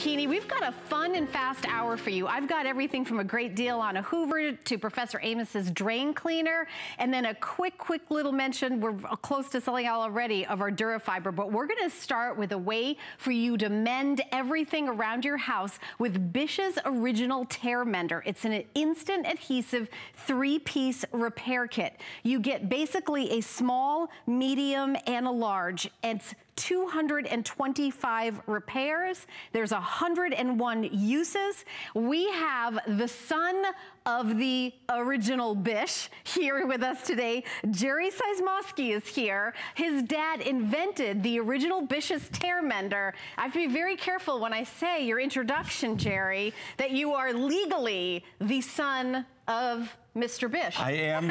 Keaney. We've got a fun and fast hour for you. I've got everything from a great deal on a Hoover to Professor Amos's drain cleaner, and then a quick little mention. We're close to selling out already of our DuraFiber, but we're going to start with a way for you to mend everything around your house with Bish's Original Tear Mender. It's an instant adhesive three-piece repair kit. You get basically a small, medium, and a large. It's 225 repairs. There's 101 uses. We have the son of the original Bish here with us today. Jerry Zismosky is here. His dad invented the original Bish's Tear Mender. I have to be very careful when I say your introduction, Jerry, that you are legally the son of Mr. Bish. I am,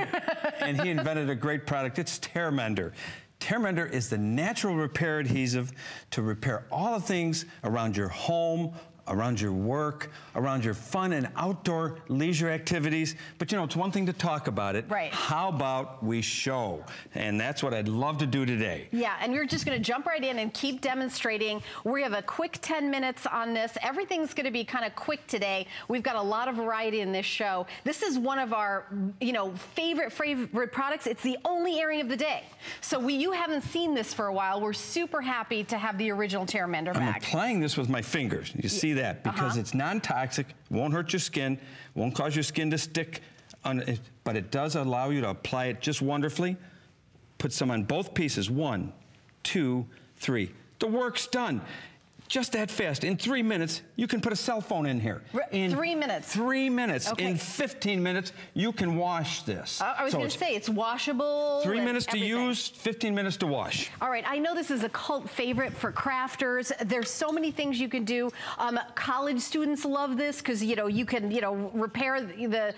and he invented a great product. It's Tear Mender. Tear Mender is the natural repair adhesive to repair all the things around your home, around your work, around your fun and outdoor leisure activities. But you know, it's one thing to talk about it. Right. How about we show? And that's what I'd love to do today. Yeah, and you're just gonna jump right in and keep demonstrating. We have a quick 10 minutes on this. Everything's gonna be kind of quick today. We've got a lot of variety in this show. This is one of our, you know, favorite products. It's the only airing of the day. So you haven't seen this for a while. We're super happy to have the original Tear Mender back. I'm applying this with my fingers. You see that, because it's non-toxic, won't hurt your skin, won't cause your skin to stick, but it does allow you to apply it just wonderfully. Put some on both pieces. 1, 2, 3. The work's done. Just that fast. In 3 minutes, you can put a cell phone in here. In 3 minutes. 3 minutes. Okay. In 15 minutes, you can wash this. I was going to say, it's washable. 3 minutes to use, 15 minutes to wash. All right, I know this is a cult favorite for crafters. There's so many things you can do. College students love this because, you know, you can, you know, repair the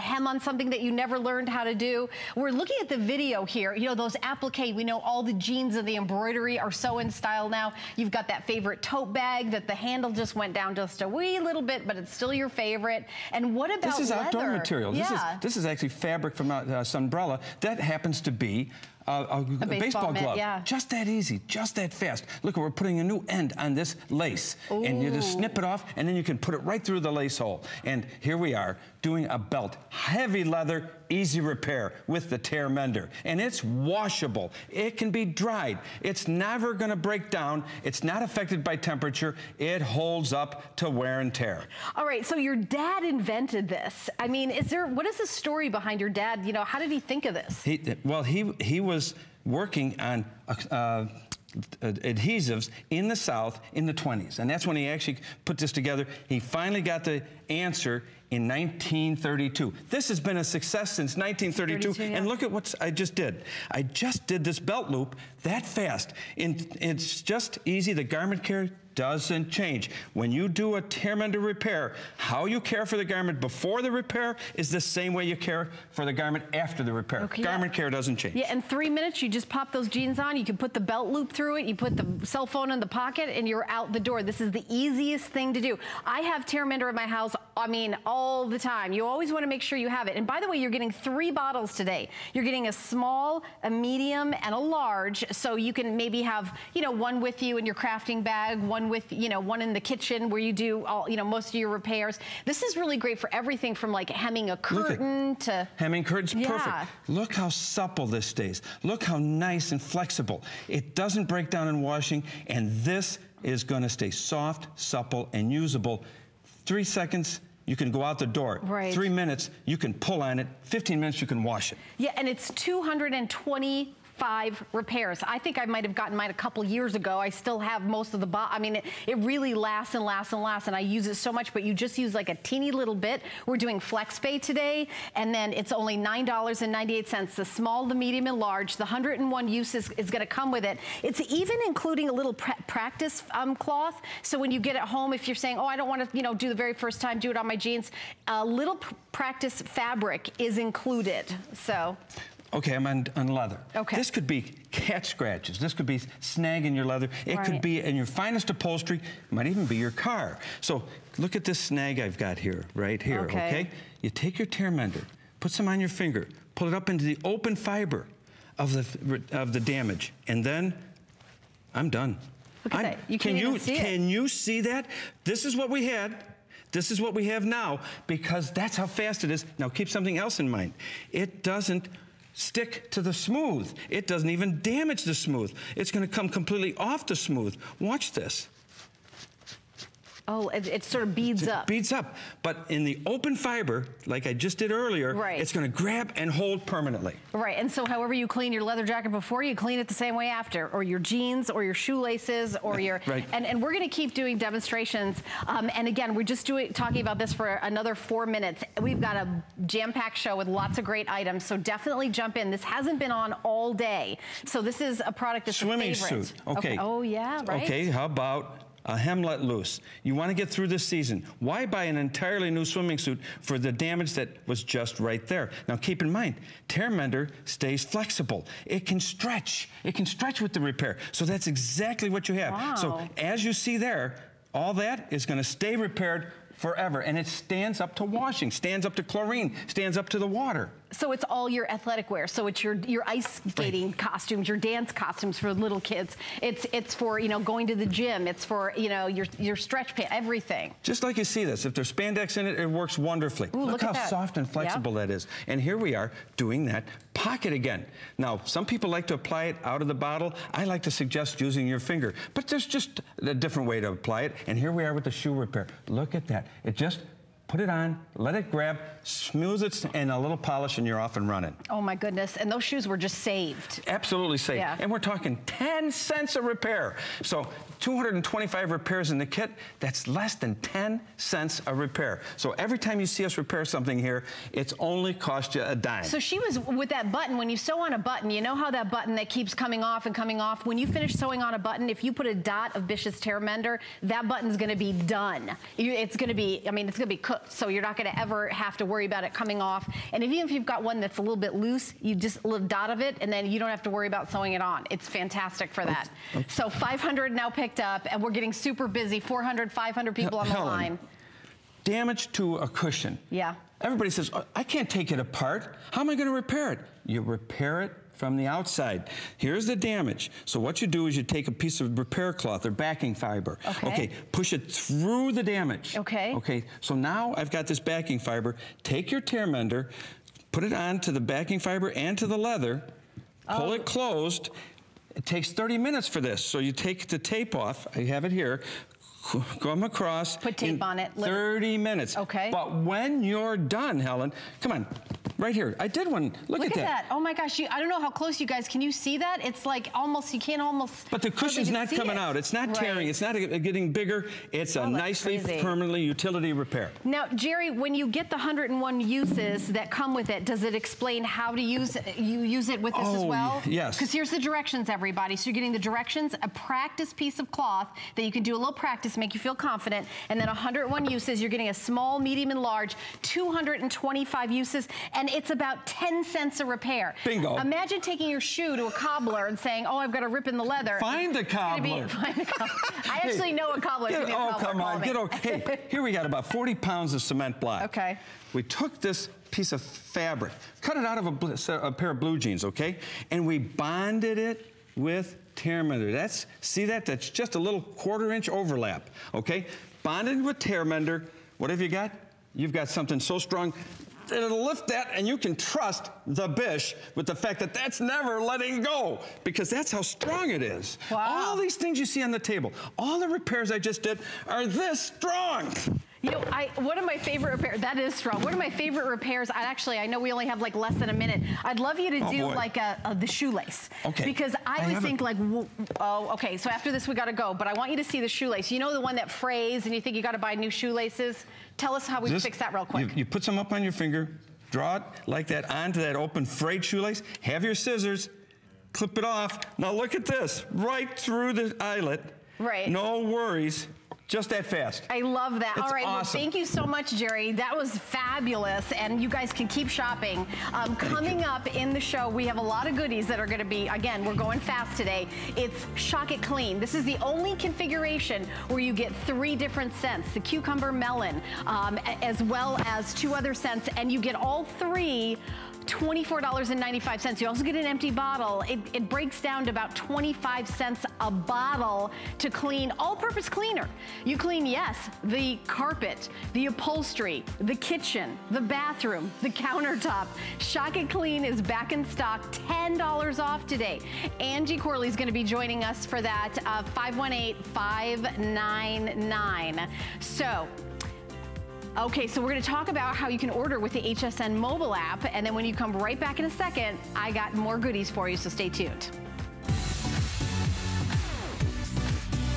hem on something that you never learned how to do. We're looking at the video here. You know, those applique, we know all the jeans and the embroidery are so in style now. You've got that favorite tote bag that the handle just went down just a wee little bit, but it's still your favorite. And what about leather? This is outdoor material. Yeah. This is actually fabric from Sunbrella. That happens to be a baseball glove. Yeah. Just that easy, just that fast. Look, we're putting a new end on this lace. Ooh. And you just snip it off, and then you can put it right through the lace hole. And here we are doing a belt. Heavy leather, easy repair with the Tear Mender. And it's washable. It can be dried. It's never gonna break down. It's not affected by temperature. It holds up to wear and tear. All right, so your dad invented this. I mean, what is the story behind your dad? You know, how did he think of this? Well, he was working on adhesives in the South in the 20s, and that's when he actually put this together. He finally got the answer in 1932. This has been a success since 1932, and look at what I just did. I just did this belt loop that fast, and it's just easy. The garment care doesn't change. When you do a Tear Mender repair, how you care for the garment before the repair is the same way you care for the garment after the repair. Okay, garment care doesn't change. Yeah, in 3 minutes, you just pop those jeans on, you can put the belt loop through it, you put the cell phone in the pocket, and you're out the door. This is the easiest thing to do. I have Tear Mender in my house, I mean, all the time. You always want to make sure you have it. And by the way, you're getting 3 bottles today. You're getting a small, a medium, and a large, so you can maybe have, you know, one with you in your crafting bag, one in the kitchen where you do all, you know, most of your repairs. This is really great for everything from like hemming a curtain to... Hemming curtains, perfect. Look how supple this stays. Look how nice and flexible. It doesn't break down in washing, and this is gonna stay soft, supple, and usable. 3 seconds, you can go out the door. Right. 3 minutes, you can pull on it. 15 minutes, you can wash it. Yeah, and it's 225 repairs. I think I might have gotten mine a couple years ago. I still have most of the box. I mean, it really lasts and lasts and lasts, and I use it so much, but you just use like a teeny little bit. We're doing FlexPay today, and then it's only $9.98. The small, the medium, and large. The 101 uses is gonna come with it. It's even including a little practice cloth, so when you get at home, if you're saying, oh, I don't wanna, you know, do the very first time, do it on my jeans, a little practice fabric is included, so. Okay, I'm on leather. Okay. This could be cat scratches. This could be snag in your leather. It could be in your finest upholstery. It might even be your car. So look at this snag I've got here, right here, okay? You take your Tear Mender, put some on your finger, pull it up into the open fiber of the damage, and then I'm done. Look at that. You can't even see it. Can you see that? This is what we had. This is what we have now, because that's how fast it is. Now keep something else in mind. It doesn't stick to the smooth. It doesn't even damage the smooth. It's going to come completely off the smooth. Watch this. Oh, it sort of beads up. Beads up. But in the open fiber, like I just did earlier, right, it's going to grab and hold permanently. Right. And so however you clean your leather jacket before, you clean it the same way after, or your jeans, or your shoelaces, or your... Right. And we're going to keep doing demonstrations. And again, we're just talking about this for another 4 minutes. We've got a jam-packed show with lots of great items, so definitely jump in. This hasn't been on all day. So this is a product that's a favorite. Swimming suit. Okay. Oh, yeah, right? Okay, how about... a hemlet loose. You want to get through this season. Why buy an entirely new swimming suit for the damage that was just right there? Now keep in mind, Tear Mender stays flexible. It can stretch. It can stretch with the repair. So that's exactly what you have. Wow. So as you see there, all that is going to stay repaired forever, and it stands up to washing, stands up to chlorine, stands up to the water. So it's all your athletic wear. So it's your ice skating costumes, your dance costumes for little kids. It's for, you know, going to the gym. It's for, you know, your stretch pants, everything. Just like you see this, if there's spandex in it, it works wonderfully. Ooh, look how soft and flexible that is. And here we are doing that pocket again. Now, some people like to apply it out of the bottle. I like to suggest using your finger, but there's just a different way to apply it. And here we are with the shoe repair. Look at that. It just... put it on, let it grab, smooth it, and a little polish, and you're off and running. Oh, my goodness. And those shoes were just saved. Absolutely saved. Yeah. And we're talking 10 cents a repair. So 225 repairs in the kit, that's less than 10 cents a repair. So every time you see us repair something here, it's only cost you a dime. So she was with that button. When you sew on a button, you know how that button that keeps coming off, when you finish sewing on a button, if you put a dot of Bish's Tear Mender, that button's going to be done. It's going to be, I mean, it's going to be cooked. So you're not going to ever have to worry about it coming off. And even if you've got one that's a little bit loose, you just lift out of it, and then you don't have to worry about sewing it on. It's fantastic for that. Okay. So 500 now picked up, and we're getting super busy. 400, 500 people on the line. Damage to a cushion. Yeah. Everybody says, oh, I can't take it apart. How am I going to repair it? You repair it from the outside. Here's the damage. So what you do is you take a piece of repair cloth or backing fiber. Okay. Okay, push it through the damage. Okay. Okay, so now I've got this backing fiber. Take your Tear Mender, put it onto the backing fiber and to the leather, pull it closed. It takes 30 minutes for this. So you take the tape off, I have it here, come across. Put tape on it. 30 minutes. Okay. But when you're done, Helen, come on. Right here. I did one. Look at that. Oh, my gosh. I don't know how close you guys. Can you see that? It's like almost, you can't almost. But the cushion's not coming out. It's not tearing. It's not getting bigger. It's a nicely, permanently utility repair. Now, Jerry, when you get the 101 uses that come with it, does it explain how to use it? You use it with this as well? Yes. Because here's the directions, everybody. So you're getting the directions, a practice piece of cloth that you can do a little practice, make you feel confident, and then 101 uses. You're getting a small, medium, and large, 225 uses, and it's about 10 cents a repair. Bingo. Imagine taking your shoe to a cobbler and saying, oh, I've got to rip in the leather. Find a cobbler. Find a cobbler. I actually know a cobbler. Hey, here we got about 40 pounds of cement block. Okay. We took this piece of fabric, cut it out of a pair of blue jeans, okay? And we bonded it with Tear Mender. That's, see that? That's just a little quarter-inch overlap, okay? Bonded with Tear Mender. What have you got? You've got something so strong, it'll lift that, and you can trust the Bish with the fact that that's never letting go, because that's how strong it is. Wow. All these things you see on the table, all the repairs I just did are this strong. You know, one of my favorite repairs, that is strong. One of my favorite repairs, I know we only have like less than a minute. I'd love you to do like the shoelace. Okay. Because I would think like, okay, so after this we gotta go, but I want you to see the shoelace. You know the one that frays and you think you gotta buy new shoelaces? Tell us how we fix that real quick. You put some up on your finger, draw it like that onto that open frayed shoelace, have your scissors, clip it off. Now look at this, right through the eyelet. Right. No worries. Just that fast. I love that. All right, well, thank you so much, Jerry. That was fabulous, and you guys can keep shopping. Coming up in the show, we have a lot of goodies that are going to be, again, we're going fast today. It's Shock It Clean. This is the only configuration where you get 3 different scents, the cucumber melon, as well as 2 other scents, and you get all 3 $24.95. You also get an empty bottle. It breaks down to about 25 cents a bottle to clean, all-purpose cleaner. You clean, yes, the carpet, the upholstery, the kitchen, the bathroom, the countertop. Shock It Clean is back in stock, $10 off today. Anji Corley is going to be joining us for that, 518-599. So we're going to talk about how you can order with the HSN mobile app, and then when you come right back in a second, I got more goodies for you, so stay tuned.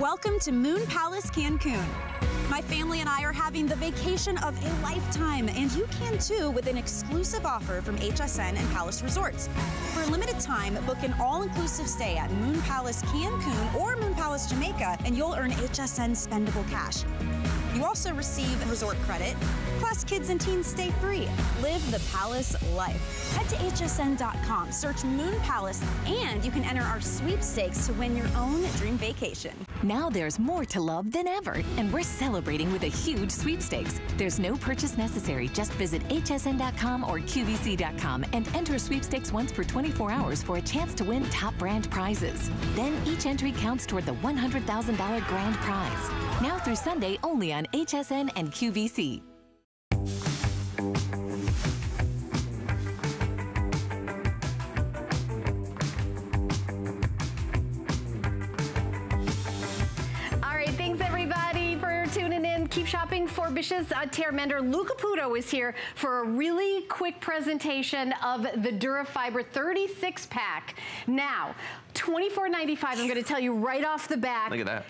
Welcome to Moon Palace Cancun. My family and I are having the vacation of a lifetime, and you can too with an exclusive offer from HSN and Palace Resorts. For a limited time, book an all-inclusive stay at Moon Palace Cancun or Moon Palace Jamaica, and you'll earn HSN spendable cash. You also receive resort credit, plus kids and teens stay free. Live the Palace life. Head to hsn.com, search Moon Palace, and you can enter our sweepstakes to win your own dream vacation. Now there's more to love than ever, and we're celebrating with a huge sweepstakes. There's no purchase necessary. Just visit hsn.com or qvc.com and enter sweepstakes once per 24 hours for a chance to win top brand prizes. Then each entry counts toward the $100,000 grand prize. Now through Sunday only on HSN and QVC. Keep shopping for Bish's Tear Mender. Luca Puto is here for a really quick presentation of the DuraFiber 36-pack. Now, $24.95, I'm going to tell you right off the bat. Look at that.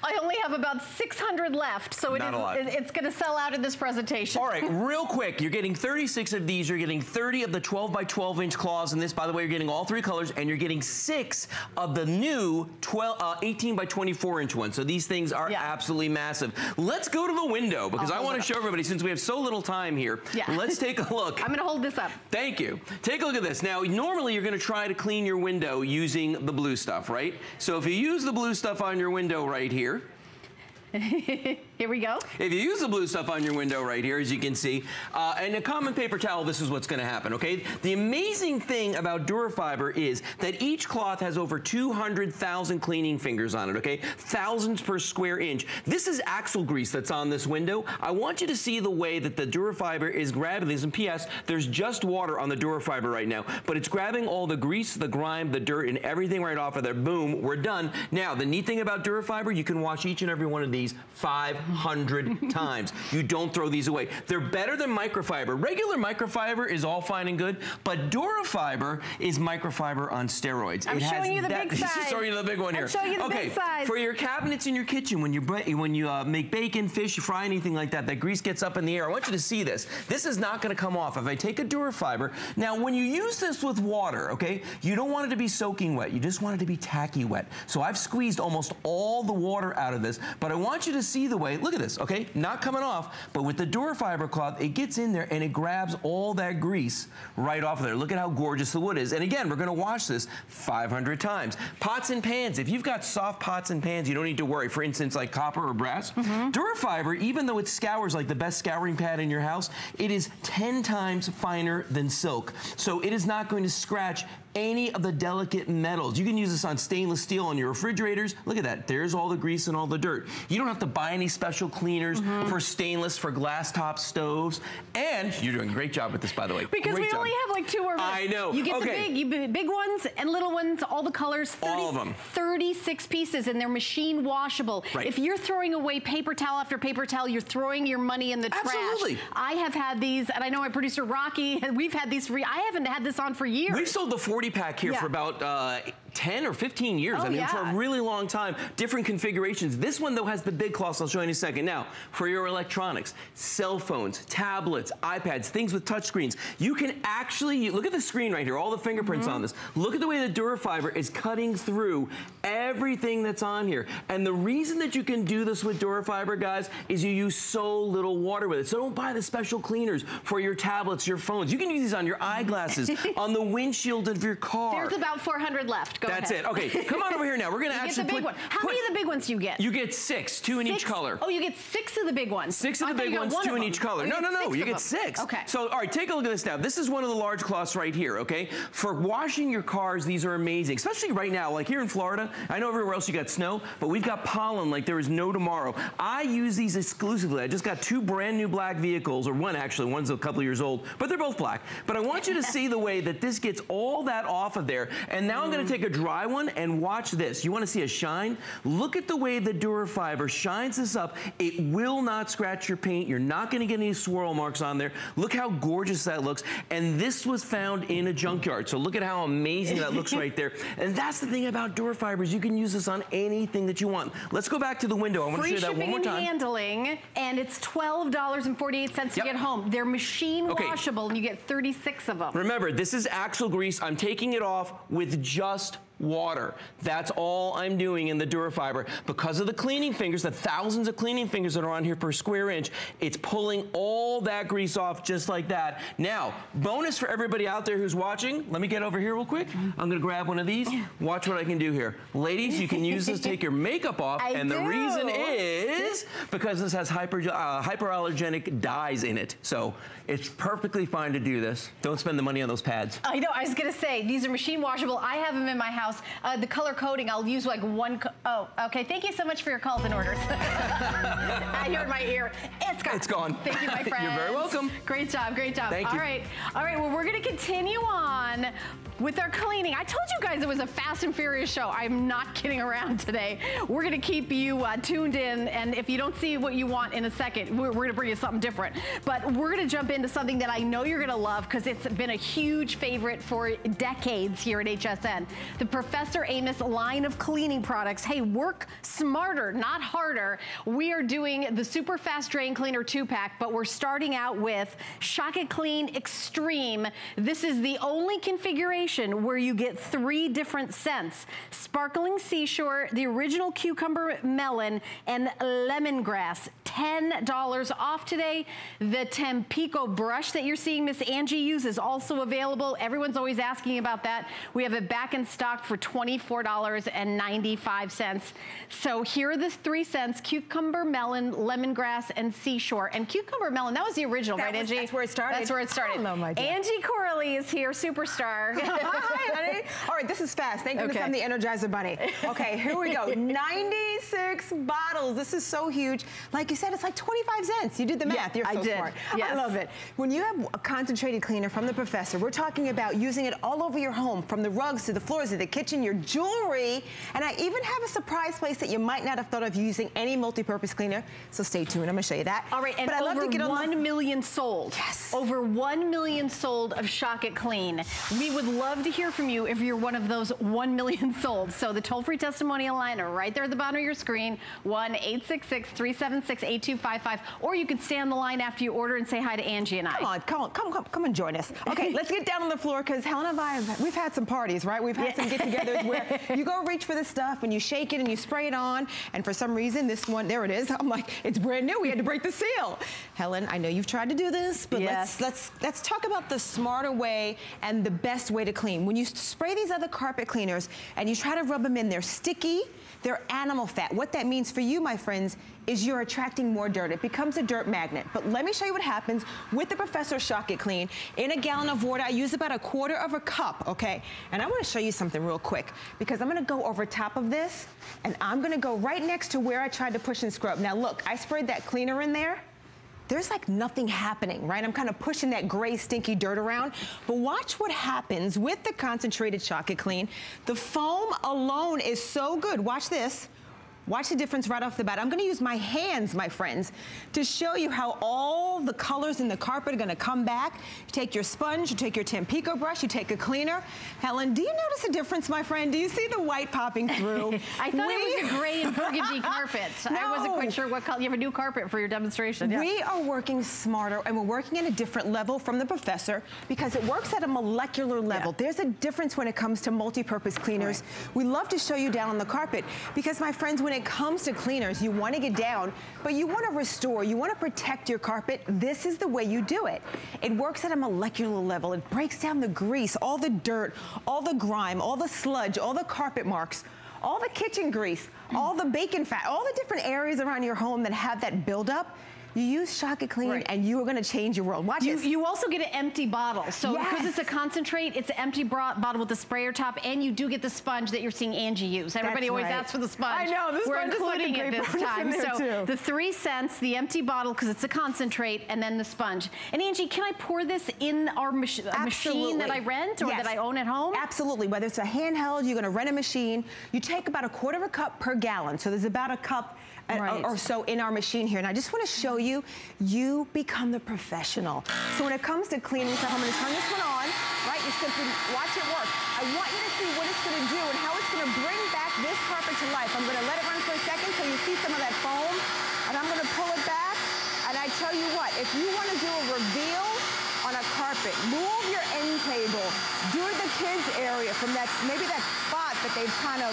I only have about 600 left, so it's going to sell out in this presentation. All right, real quick, you're getting 36 of these, you're getting 30 of the 12 by 12 inch claws in this. By the way, you're getting all three colors, and you're getting 6 of the new 18 by 24 inch ones. So these things are absolutely massive. Let's go to the window, because I want to show everybody, since we have so little time here. Yeah. Let's take a look. I'm going to hold this up. Thank you. Take a look at this. Now, normally you're going to try to clean your window using the blue stuff, right? So if you use the blue stuff on your window right here, here we go. If you use the blue stuff on your window right here, as you can see, and a common paper towel, this is what's going to happen, okay? The amazing thing about DuraFiber is that each cloth has over 200,000 cleaning fingers on it, okay? Thousands per square inch. This is axle grease that's on this window. I want you to see the way that the DuraFiber is grabbing these. And P.S., there's just water on the DuraFiber right now, but it's grabbing all the grease, the grime, the dirt, and everything right off of there. Boom, we're done. Now, the neat thing about DuraFiber, you can wash each and every one of these 500 times. You don't throw these away. They're better than microfiber. Regular microfiber is all fine and good, but DuraFiber is microfiber on steroids. I'm showing you the big size. I'm showing you the big one here. I'm showing you the big size. For your cabinets in your kitchen, when you make bacon, fish, you fry anything like that, that grease gets up in the air. I want you to see this. This is not going to come off. If I take a DuraFiber, now when you use this with water, okay, you don't want it to be soaking wet. You just want it to be tacky wet. So I've squeezed almost all the water out of this, but I want you to see the way, look at this, okay? Not coming off, but with the DuraFiber cloth, it gets in there and it grabs all that grease right off of there. Look at how gorgeous the wood is. And again, we're gonna wash this 500 times. Pots and pans, if you've got soft pots and pans, you don't need to worry. For instance, like copper or brass. DuraFiber, even though it scours like the best scouring pad in your house, it is 10 times finer than silk. So it is not going to scratch any of the delicate metals. You can use this on stainless steel on your refrigerators. Look at that. There's all the grease and all the dirt. You don't have to buy any special cleaners for stainless, for glass top stoves. And you're doing a great job with this, by the way. Because we only have like 2 or more. I know. You get the big ones and little ones, all the colors. 30, all of them. 36 pieces, and they're machine washable. Right. If you're throwing away paper towel after paper towel, you're throwing your money in the trash. Absolutely. I have had these, and I know my producer Rocky, and we've had these for, I haven't had this on for years. We've sold the 40-pack here for about 10 or 15 years. I mean, for a really long time, different configurations. This one, though, has the big cloth, so I'll show you in a second. Now, for your electronics, cell phones, tablets, iPads, things with touch screens, you can actually, look at the screen right here, all the fingerprints on this. Look at the way the DuraFiber is cutting through everything that's on here. And the reason that you can do this with DuraFiber, guys, is you use so little water with it. So don't buy the special cleaners for your tablets, your phones. You can use these on your eyeglasses, on the windshield of your car. There's about 400 left. Go ahead. That's it. Okay, come on over here now. We're going to actually get the big one. How many of the big ones do you get? You get six, two in each color. Oh, you get six of the big ones. Six of the big ones, two in each color. No, no, no, you get six. Okay. So, all right, take a look at this now. This is one of the large cloths right here, okay? For washing your cars, these are amazing, especially right now, like here in Florida. I know everywhere else you got snow, but we've got pollen like there is no tomorrow. I use these exclusively. I just got two brand new black vehicles, or one actually, one's a couple years old, but they're both black. But I want you to see the way that this gets all that off of there. And now I'm going to take a dry one and watch this. You want to see a shine? Look at the way the DuraFiber shines this up. It will not scratch your paint. You're not going to get any swirl marks on there. Look how gorgeous that looks. And this was found in a junkyard. So look at how amazing that looks right there. And that's the thing about DuraFiber is you can use this on anything that you want. Let's go back to the window. I want to show you that one more time. Free shipping and handling, and it's $12.48 to get home. They're machine washable, and you get 36 of them. Remember, this is axle grease. I'm taking it off with just water. That's all I'm doing in the DuraFiber. Because of the cleaning fingers, the thousands of cleaning fingers that are on here per square inch, it's pulling all that grease off just like that. Now, bonus for everybody out there who's watching, let me get over here real quick. I'm gonna grab one of these, watch what I can do here. Ladies, you can use this, take your makeup off, and the reason is because this has hyperallergenic dyes in it. So, it's perfectly fine to do this. Don't spend the money on those pads. I know, I was gonna say, these are machine washable. I have them in my house. The color coding, I'll use like one. Oh, okay. Thank you so much for your calls and orders. I heard my ear. It's gone. It's gone. Thank you, my friend. You're very welcome. Great job. Great job. Thank you. All right. All right. Well, we're going to continue on with our cleaning. I told you guys it was a fast and furious show. I'm not kidding around today. We're going to keep you tuned in. And if you don't see what you want in a second, we're going to bring you something different. But we're going to jump into something that I know you're going to love because it's been a huge favorite for decades here at HSN. The Professor Amos line of cleaning products. Hey, work smarter, not harder. We are doing the super fast drain cleaner 2-pack, but we're starting out with Shock It Clean Extreme. This is the only configuration where you get 3 different scents: sparkling seashore, the original cucumber melon, and lemongrass. $10 off today. The Tampico brush that you're seeing Miss Anji use is also available. Everyone's always asking about that. We have it back in stock for $24.95. So here are the 3 scents: cucumber melon, lemongrass, and seashore. And cucumber melon, that was the original, right, Anji? That's where it started. That's where it started. Hello, my dear. Anji Corley is here, superstar. Hi, honey. All right, this is fast. Thank goodness I'm the Energizer Bunny. Okay, here we go. 96 bottles. This is so huge. Like you said, it's like 25 cents. You did the math. You're so smart. Yes. I love it. When you have a concentrated cleaner from the Professor, we're talking about using it all over your home, from the rugs to the floors to the kitchen, your jewelry, and I even have a surprise place that you might not have thought of using any multi-purpose cleaner. So stay tuned. I'm going to show you that. All right, and over 1 million sold. Yes. Over 1 million sold of Shock It Clean. We would love to hear from you if you're one of those 1 million sold. So the toll-free testimonial line are right there at the bottom of your screen, 1-866-376-8255, or you can stay on the line after you order and say hi to Anji and I. Come on, come and join us. Okay, let's get down on the floor because Helen and I, we've had some parties, right? We've had some get-togethers where you go reach for this stuff and you shake it and you spray it on, and for some reason this one, there it is. I'm like, it's brand new. We had to break the seal. Helen, I know you've tried to do this, but let's talk about the smarter way and the best way to clean. When you spray these other carpet cleaners and you try to rub them in, they're sticky. They're animal fat. What that means for you, my friends, is you're attracting more dirt. It becomes a dirt magnet. But let me show you what happens with the Professor Shock It Clean. In a gallon of water, I use about 1/4 cup, okay? And I want to show you something real quick because I'm going to go over top of this and I'm going to go right next to where I tried to push and scrub. Now look, I sprayed that cleaner in there. There's like nothing happening, right? I'm kind of pushing that gray, stinky dirt around. But watch what happens with the concentrated Shock It Clean. The foam alone is so good. Watch this. Watch the difference right off the bat. I'm gonna use my hands, my friends, to show you how all the colors in the carpet are gonna come back. You take your sponge, you take your Tampico brush, you take a cleaner. Helen, do you notice a difference, my friend? Do you see the white popping through? I thought it was a gray and burgundy carpet. No. I wasn't quite sure what color. You have a new carpet for your demonstration. Yeah. We are working smarter, and we're working at a different level from the professor because it works at a molecular level. Yeah. There's a difference when it comes to multi-purpose cleaners. Right. We love to show you down on the carpet because, my friends, when it comes to cleaners, you want to get down, but you want to restore, you want to protect your carpet. This is the way you do it. It works at a molecular level. It breaks down the grease, all the dirt, all the grime, all the sludge, all the carpet marks, all the kitchen grease, all the bacon fat, all the different areas around your home that have that buildup. You use Shock It Clean, right, and you are going to change your world. Watch this. You also get an empty bottle. So because it's a concentrate, it's an empty bottle with the sprayer top, and you do get the sponge that you're seeing Anji use. Everybody always asks for the sponge. I know. This we're including it this time. So the 3 cents, the empty bottle because it's a concentrate, and then the sponge. And Anji, can I pour this in our machine that I rent or that I own at home? Absolutely. Whether it's a handheld, you're going to rent a machine. You take about 1/4 cup per gallon. So there's about a cup or so in our machine here. And I just want to show you, you become the professional. So when it comes to cleaning stuff, I'm going to turn this one on, right? You simply watch it work. I want you to see what it's going to do and how it's going to bring back this carpet to life. I'm going to let it run for a second so you see some of that foam, and I'm going to pull it back. And I tell you what, if you want to do a reveal on a carpet, move your end table, do the kids area from that, maybe that spot that they've kind of,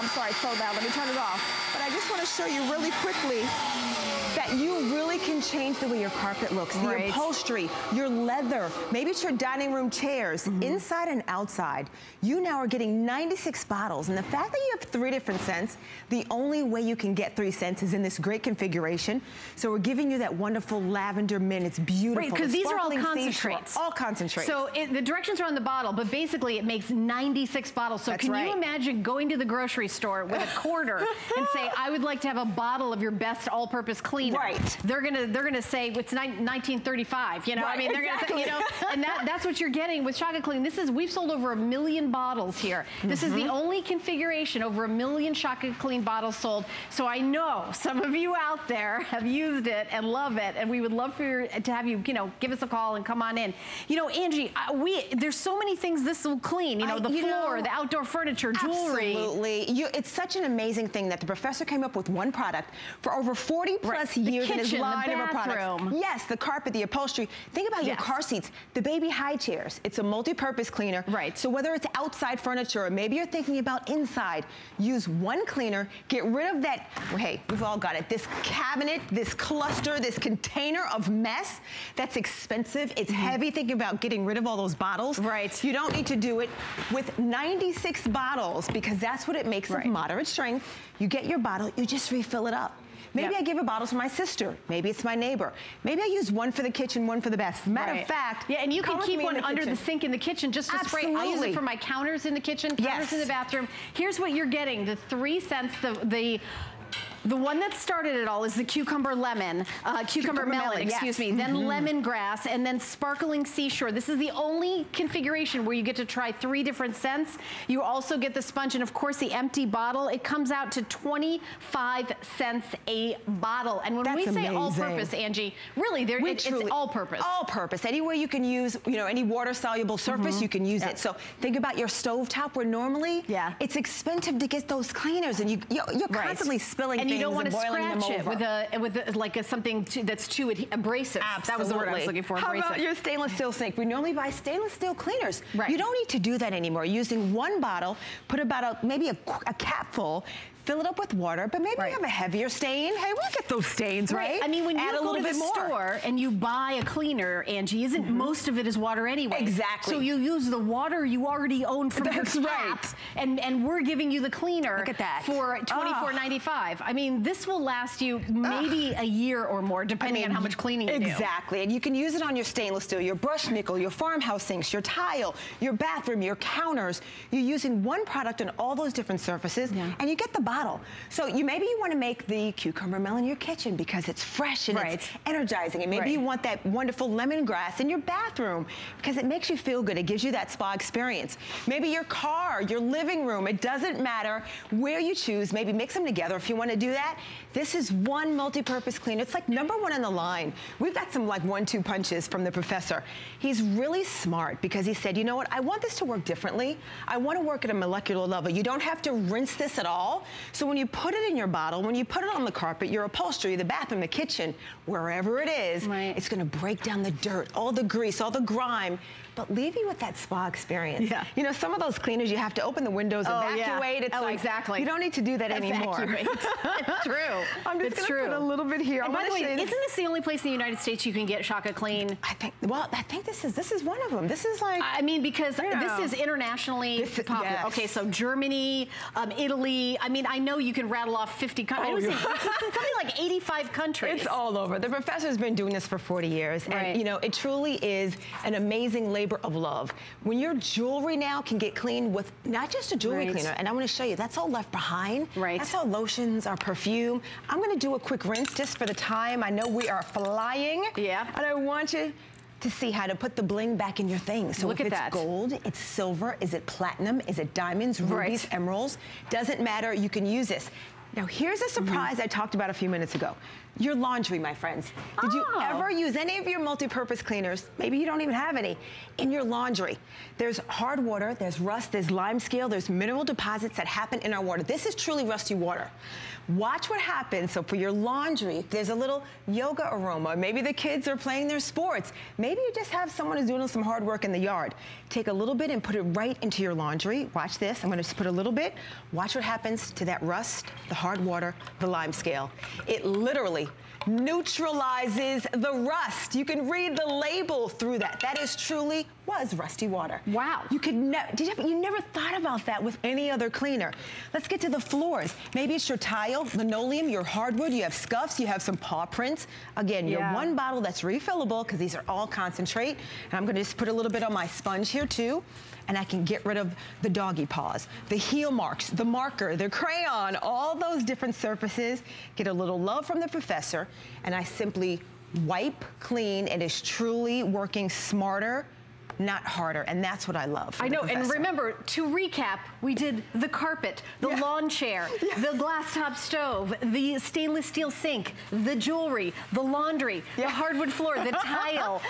I'm sorry, it's so loud, let me turn it off. But I just want to show you really quickly that you really can change the way your carpet looks, the upholstery, your leather, maybe it's your dining room chairs, inside and outside. You now are getting 96 bottles, and the fact that you have 3 different scents, the only way you can get 3 scents is in this great configuration. So we're giving you that wonderful lavender mint. It's beautiful. Right, because these are all concentrates. All concentrates. So the directions are on the bottle, but basically it makes 96 bottles. So can you imagine going to the grocery store with 1/4 and say, I would like to have a bottle of your best all-purpose cleaner. Right. They're gonna say it's 1935. You know, I mean, they're gonna say, you know, and that's what you're getting with Shock It Clean. This is, we've sold over 1 million bottles here. This is the only configuration, over 1 million Shock It Clean bottles sold. So I know some of you out there have used it and love it, and we would love for you to have you, you know, give us a call and come on in. You know, Anji, there's so many things this will clean. You know, the floor, the outdoor furniture, jewelry. Absolutely. It's such an amazing thing that the professor came up with one product for over 40 plus years in his line of products. Yes, the carpet, the upholstery. Think about your car seats, the baby high chairs. It's a multi-purpose cleaner. Right. So whether it's outside furniture or maybe you're thinking about inside, use one cleaner, get rid of that, well, hey, we've all got it, this cabinet, this cluster, this container of mess that's expensive, it's heavy. Think about getting rid of all those bottles. Right. You don't need to do it with 96 bottles because that's what it makes of moderate strength. You get your bottle, you just refill it up. Maybe I give a bottle to my sister. Maybe it's my neighbor. Maybe I use one for the kitchen, one for the bath. Matter of fact, and you can keep one under the sink in the kitchen just to spray. I use it for my counters in the kitchen, counters in the bathroom. Here's what you're getting: the 3 cents, the one that started it all is the cucumber melon, excuse me, then lemongrass, and then sparkling seashore. This is the only configuration where you get to try 3 different scents. You also get the sponge and, of course, the empty bottle. It comes out to 25 cents a bottle. And when we say all-purpose, Anji, really, it's all-purpose. All-purpose. Any way you can use, you know, any water-soluble surface, you can use it. So think about your stovetop where normally it's expensive to get those cleaners, and you're constantly spilling things. You don't want to scratch it with something that's too abrasive. Absolutely. That was the word I was looking for. How about your stainless steel sink? We normally buy stainless steel cleaners. Right. You don't need to do that anymore. Using one bottle, put about maybe a capful, fill it up with water, but maybe you have a heavier stain. Hey, we'll get those stains, right? I mean, when you go to the store and you buy a cleaner, Anji, isn't most of it is water anyway? Exactly. So you use the water you already own from your tap, and we're giving you the cleaner. Look at that. For $24.95. I mean, this will last you maybe a year or more, depending on how much cleaning you do. Exactly, and you can use it on your stainless steel, your brush nickel, your farmhouse sinks, your tile, your bathroom, your counters. You're using one product on all those different surfaces, and you get the bottle. So maybe you want to make the cucumber melon in your kitchen because it's fresh and it's energizing. energizing. And maybe you want that wonderful lemongrass in your bathroom because it makes you feel good. It gives you that spa experience. Maybe your car, your living room, it doesn't matter where you choose. Maybe mix them together if you want to do that. This is one multi-purpose cleaner. It's like #1 on the line. We've got some like 1-2 punches from the professor. He's really smart because he said, you know what, I want this to work differently. I want to work at a molecular level. You don't have to rinse this at all. So when you put it in your bottle, when you put it on the carpet, your upholstery, the bathroom, the kitchen, wherever it is, it's going to break down the dirt, all the grease, all the grime, but leave you with that spa experience. Yeah. You know, some of those cleaners, you have to open the windows, evacuate. Yeah. It's like, exactly. You don't need to do that anymore. It's true. I'm just going to put a little bit here. And by the way, isn't this the only place in the United States you can get Shock It Clean? I think, well, I think this is one of them. This is like, I mean, because this is internationally popular. Yes. Okay, so Germany, Italy. I mean, I know you can rattle off 50 countries. Something like 85 countries. It's all over. The professor's been doing this for 40 years. Right. And, you know, it truly is an amazing labor of love. When your jewelry now can get clean with not just a jewelry cleaner, and I want to show you, that's all left behind. Right. That's all lotions, our perfume. I'm going to do a quick rinse just for the time. I know we are flying. Yeah. And I want you to see how to put the bling back in your things. So Look at that. Gold, it's silver, is it platinum, is it diamonds, rubies, emeralds? Doesn't matter, you can use this. Now here's a surprise I talked about a few minutes ago. Your laundry, my friends. Did you ever use any of your multi-purpose cleaners? Maybe you don't even have any. In your laundry, there's hard water, there's rust, there's lime scale, there's mineral deposits that happen in our water. This is truly rusty water. Watch what happens. So for your laundry, there's a little yoga aroma. Maybe the kids are playing their sports. Maybe you just have someone who's doing some hard work in the yard. Take a little bit and put it right into your laundry. Watch this. I'm going to just put a little bit. Watch what happens to that rust, the hard water, the lime scale. It literally neutralizes the rust. You can read the label through that. That is truly was rusty water. Wow. You could you never thought about that with any other cleaner. Let's get to the floors. Maybe it's your tile, linoleum, your hardwood, you have scuffs, you have some paw prints. Again, your one bottle that's refillable because these are all concentrate. And I'm going to just put a little bit on my sponge here too. And I can get rid of the doggy paws, the heel marks, the marker, the crayon, all those different surfaces. Get a little love from the professor. And I simply wipe clean. It is truly working smarter, not harder, and that's what I love. I know, and remember, to recap, we did the carpet, the lawn chair, the glass top stove, the stainless steel sink, the jewelry, the laundry, the hardwood floor, the tile,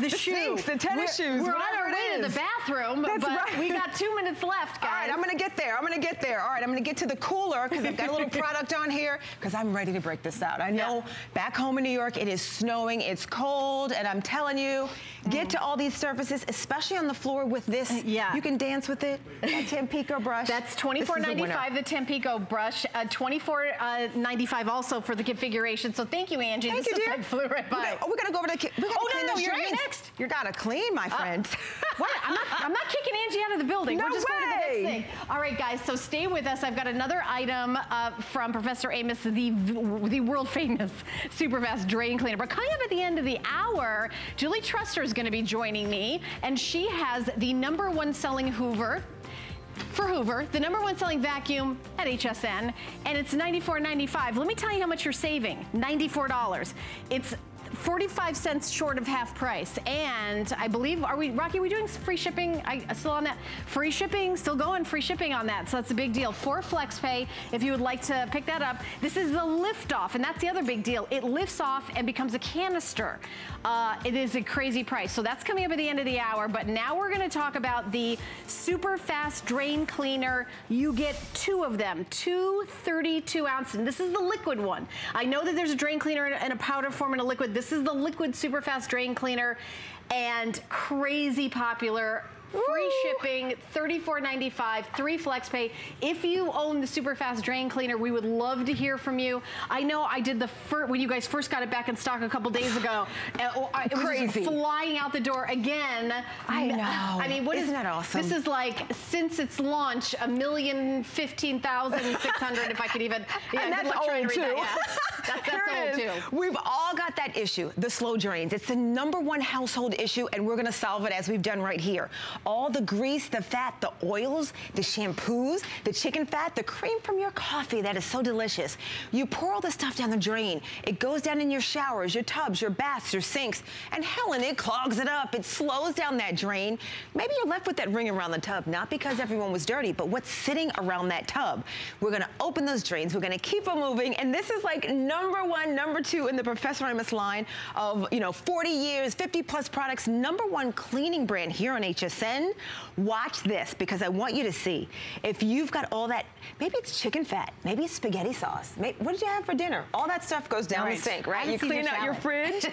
the shoes, the tennis shoes. We're on our way to the bathroom, but we got 2 minutes left, guys. All right, I'm gonna get there, I'm gonna get there. All right, I'm gonna get to the cooler, because I've got a little product on here, because I'm ready to break this out. I know, back home in New York, it is snowing, it's cold, and I'm telling you, get to all these surfaces, especially on the floor with this. You can dance with it. That Tampico brush. That's $24.95, the Tampico brush. $24.95 also for the configuration. So thank you, Anji. Thank you, dear. Like flew right by. We're going to go over to the Oh, no, you're next. You got to clean, my friend. What? I'm not kicking Anji out of the building. No, we're just going to the next thing. All right, guys, so stay with us. I've got another item from Professor Amos, the world-famous super-fast drain cleaner. But coming up at the end of the hour, Julie Truster is going to be joining me. And she has the #1 selling Hoover, the #1 selling vacuum at HSN, and it's $94.95. Let me tell you how much you're saving, $94. It's 45 cents short of half price. And I believe, Rocky, are we doing free shipping? Still on that? Free shipping, still going free shipping on that. So that's a big deal. For FlexPay, if you would like to pick that up, this is the lift off. And that's the other big deal. It lifts off and becomes a canister. It is a crazy price. So that's coming up at the end of the hour. But now we're going to talk about the super fast drain cleaner. You get 2 of them, two 32-ounce. And this is the liquid one. I know that there's a drain cleaner in a powder form and a liquid. This is the liquid super fast drain cleaner and crazy popular. Free shipping, $34.95, 3 FlexPay. If you own the super fast drain cleaner, we would love to hear from you. I know I did the first, when you guys first got it back in stock a couple days ago. It was crazy. Flying out the door again. I know. I mean, isn't that awesome? This is like, since its launch, 1,015,600, if I could even. Yeah, and that's old too. That, That's old too. We've all got that issue, the slow drains. It's the #1 household issue, and we're gonna solve it as we've done right here. All the grease, the fat, the oils, the shampoos, the chicken fat, the cream from your coffee that is so delicious. You pour all this stuff down the drain. It goes down in your showers, your tubs, your baths, your sinks, and Helen, it clogs it up. It slows down that drain. Maybe you're left with that ring around the tub, not because everyone was dirty, but what's sitting around that tub. We're gonna open those drains, we're gonna keep them moving, and this is like #1, #2 in the Professor Amos line of, 40 years, 50 plus products, #1 cleaning brand here on HSN. Watch this, because I want you to see. If you've got all that, maybe it's chicken fat, maybe it's spaghetti sauce, maybe, what did you have for dinner? All that stuff goes down the sink, right? You clean out your fridge,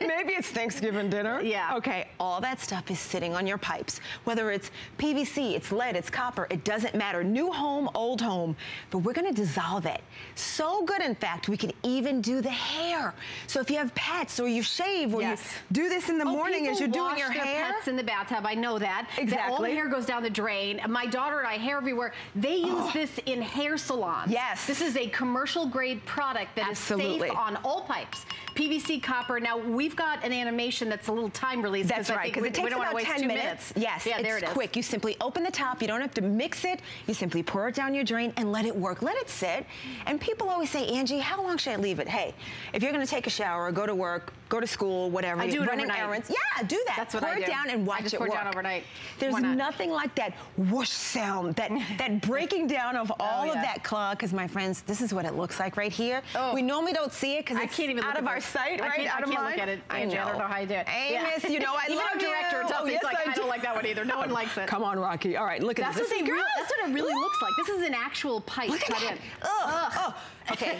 maybe it's Thanksgiving dinner. Yeah. Okay, all that stuff is sitting on your pipes, whether it's PVC, it's lead, it's copper, it doesn't matter. New home, old home, but we're gonna dissolve it. So good, in fact, we can even do the hair. So if you have pets or you shave or you do this in the morning as you're doing your hair. Pets in the bathtub, I know that. Exactly. All hair goes down the drain. My daughter and I, hair everywhere. They use this in hair salons. Yes. This is a commercial grade product that is safe on all pipes. PVC, copper. Now, we've got an animation that's a little time release. That's right, because it takes about 10 minutes. Yes, yeah, there it is. Quick. You simply open the top. You don't have to mix it. You simply pour it down your drain and let it work. Let it sit. And people always say, Angie, how long should I leave it? Hey, if you're going to take a shower, go to work, go to school, whatever, you're running errands. Yeah, do that. That's what I do. Pour it down and watch it work. I just pour it down overnight. There's nothing like that whoosh sound, that breaking down of all of that clog, because, my friends, this is what it looks like right here. Oh. We normally don't see it because it's out of our sight, right? Out of mine. I can't look at it, Angie. I don't know how you do it. Amos, you know I love you. Even our director tells me, I don't like that one either. No one likes it. Come on, Rocky. All right, look at this. That's what it really looks like. This is an actual pipe cut in. Ugh. Okay,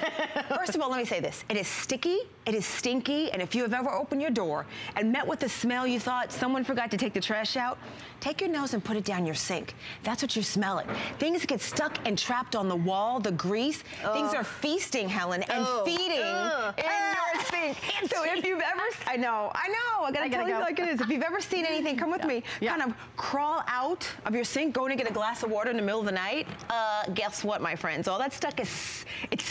first of all, let me say this. It is sticky, it is stinky, and if you have ever opened your door and met with the smell you thought someone forgot to take the trash out, take your nose and put it down your sink. That's what you smell it. Things get stuck and trapped on the wall, the grease. Things are feasting, Helen, and feeding in your sink. So if you've ever, I know, I gotta tell you like it is. If you've ever seen anything, come with me, kind of crawl out of your sink, going to get a glass of water in the middle of the night, guess what, my friends? All that stuff is,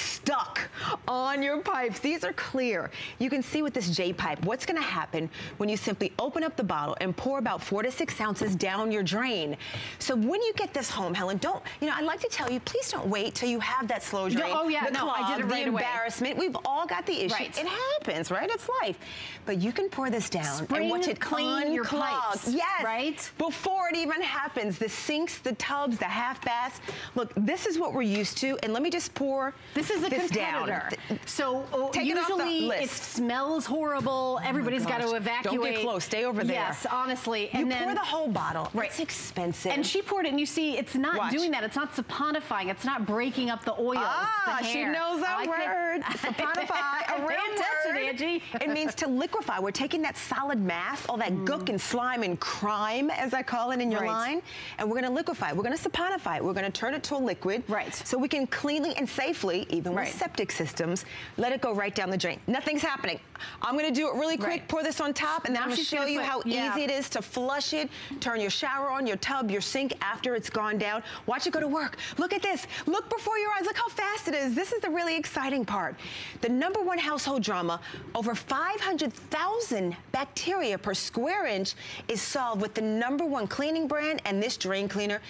stuck on your pipes. These are clear. You can see with this J pipe what's going to happen when you simply open up the bottle and pour about 4 to 6 ounces down your drain. So when you get this home, Helen, don't, I'd like to tell you, please don't wait till you have that slow drain. Oh yeah, no, I did it right away. The embarrassment, we've all got the issue. Right. It happens, right? It's life. But you can pour this down and watch it clean your pipes. Yes. Right? Before it even happens, the sinks, the tubs, the half baths. Look, this is what we're used to, and let me just pour. This is a competitor. So usually it smells horrible. Everybody's got to evacuate. Don't get close. Stay over there. Yes, honestly. And then pour the whole bottle. Right. It's expensive. And she poured it, and you see, it's not doing that. It's not saponifying. It's not breaking up the oils. Ah, she knows that word. Saponify. A real word. Angie. It means to liquefy. We're taking that solid mass, all that gook and slime and crime, as I call it in your line, and we're going to liquefy. We're going to saponify it. We're going to turn it to a liquid. Right. So we can cleanly and safely, even with septic systems, let it go right down the drain. Nothing's happening. I'm going to do it really quick, pour this on top, and then I'm going to show you how easy it is to flush it, turn your shower on, your tub, your sink after it's gone down. Watch it go to work. Look at this. Look before your eyes. Look how fast it is. This is the really exciting part. The #1 household drama, over 500,000 bacteria per square inch is solved with the #1 cleaning brand and this drain cleaner,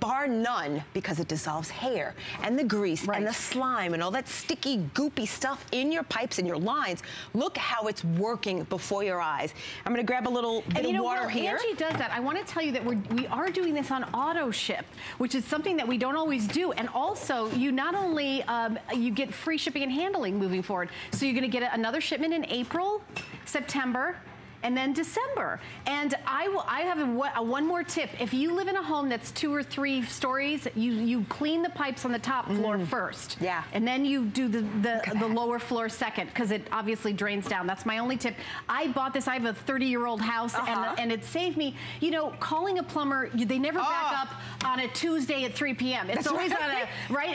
bar none, because it dissolves hair and the grease and the slime and all that sticky, goopy stuff in your pipes and your lines. Look how it's working before your eyes. I'm going to grab a little bit of water here. Angie does that. I want to tell you that we are doing this on auto ship, which is something that we don't always do. And also, you not only you get free shipping and handling moving forward. So you're going to get another shipment in April, September, and then December. And I have a one more tip. If you live in a home that's 2 or 3 stories, you clean the pipes on the top floor first. Yeah. And then you do the lower floor second, because it obviously drains down. That's my only tip. I bought this. I have a 30-year-old house, and it saved me. Calling a plumber, they never back up on a Tuesday at 3 p.m. It's always on a,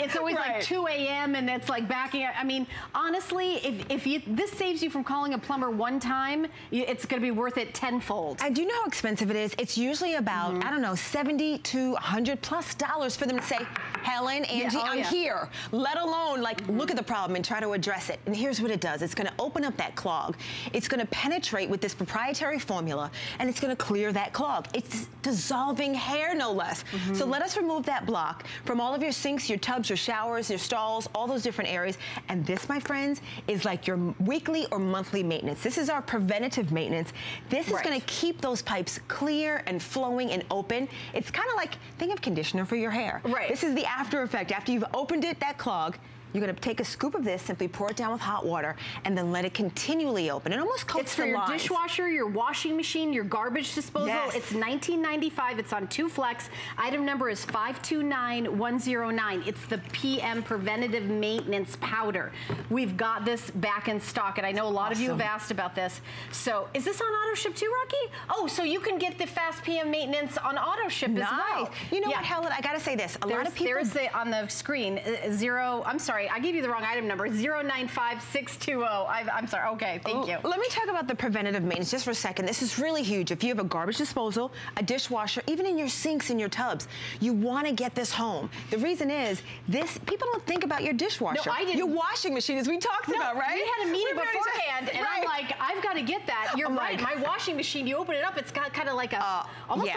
it's always like 2 a.m. and it's like backing up. I mean, honestly, if this saves you from calling a plumber one time, it's going to be worth it tenfold. And do you know how expensive it is? It's usually about, I don't know, $70 to $100+ for them to say, Helen, Angie, I'm here. Let alone, like, look at the problem and try to address it. And here's what it does. It's going to open up that clog. It's going to penetrate with this proprietary formula, and it's going to clear that clog. It's dissolving hair, no less. So let us remove that block from all of your sinks, your tubs, your showers, your stalls, all those different areas. And this, my friends, is like your weekly or monthly maintenance. This is our preventative maintenance. This is going to keep those pipes clear and flowing and open. It's kind of like, think of conditioner for your hair. This is the after effect. After you've opened it, that clog, you're going to take a scoop of this, simply pour it down with hot water, and then let it continually open. It almost coats the lines. It's for your dishwasher, your washing machine, your garbage disposal. It's $19.95. It's on 2 Flex. Item number is 529109. It's the PM Preventative Maintenance Powder. We've got this back in stock, and I know a lot of you have asked about this. So is this on auto ship too, Rocky? Oh, so you can get the fast PM maintenance on auto ship as well. You know what, Helen? I got to say this. A lot of people... There's the, on the screen, I'm sorry. I gave you the wrong item number, 095620. I'm sorry. Okay, thank you. Let me talk about the preventative maintenance just for a second. This is really huge. If you have a garbage disposal, a dishwasher, even in your sinks and your tubs, you want to get this home. The reason is this, people don't think about your dishwasher. No, I didn't. Your washing machine, as we talked about, right? We had a meeting beforehand, and I'm like, I've got to get that. You're right. My washing machine, you open it up, it's got kind of like a, almost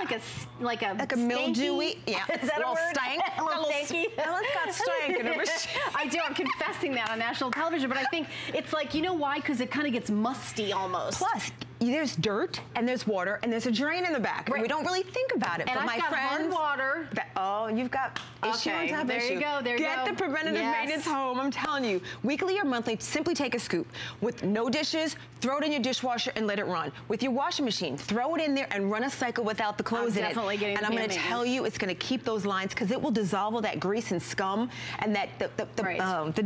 like a mildewy. Is that a word? Stank? A little stanky? Ellen's got stank in her machine. I do. I'm confessing that on national television, but I think it's like, you know why? Because it kind of gets musty almost. Plus, there's dirt and there's water and there's a drain in the back. And we don't really think about it. And but I've got hard water. Oh, you've got issue on top of issue. There you go. There you go. Get the preventative maintenance home. I'm telling you, weekly or monthly, simply take a scoop with no dishes. Throw it in your dishwasher and let it run. With your washing machine, throw it in there and run a cycle without the clothes in it. And I'm going to tell you, it's going to keep those lines because it will dissolve all that grease and scum and that the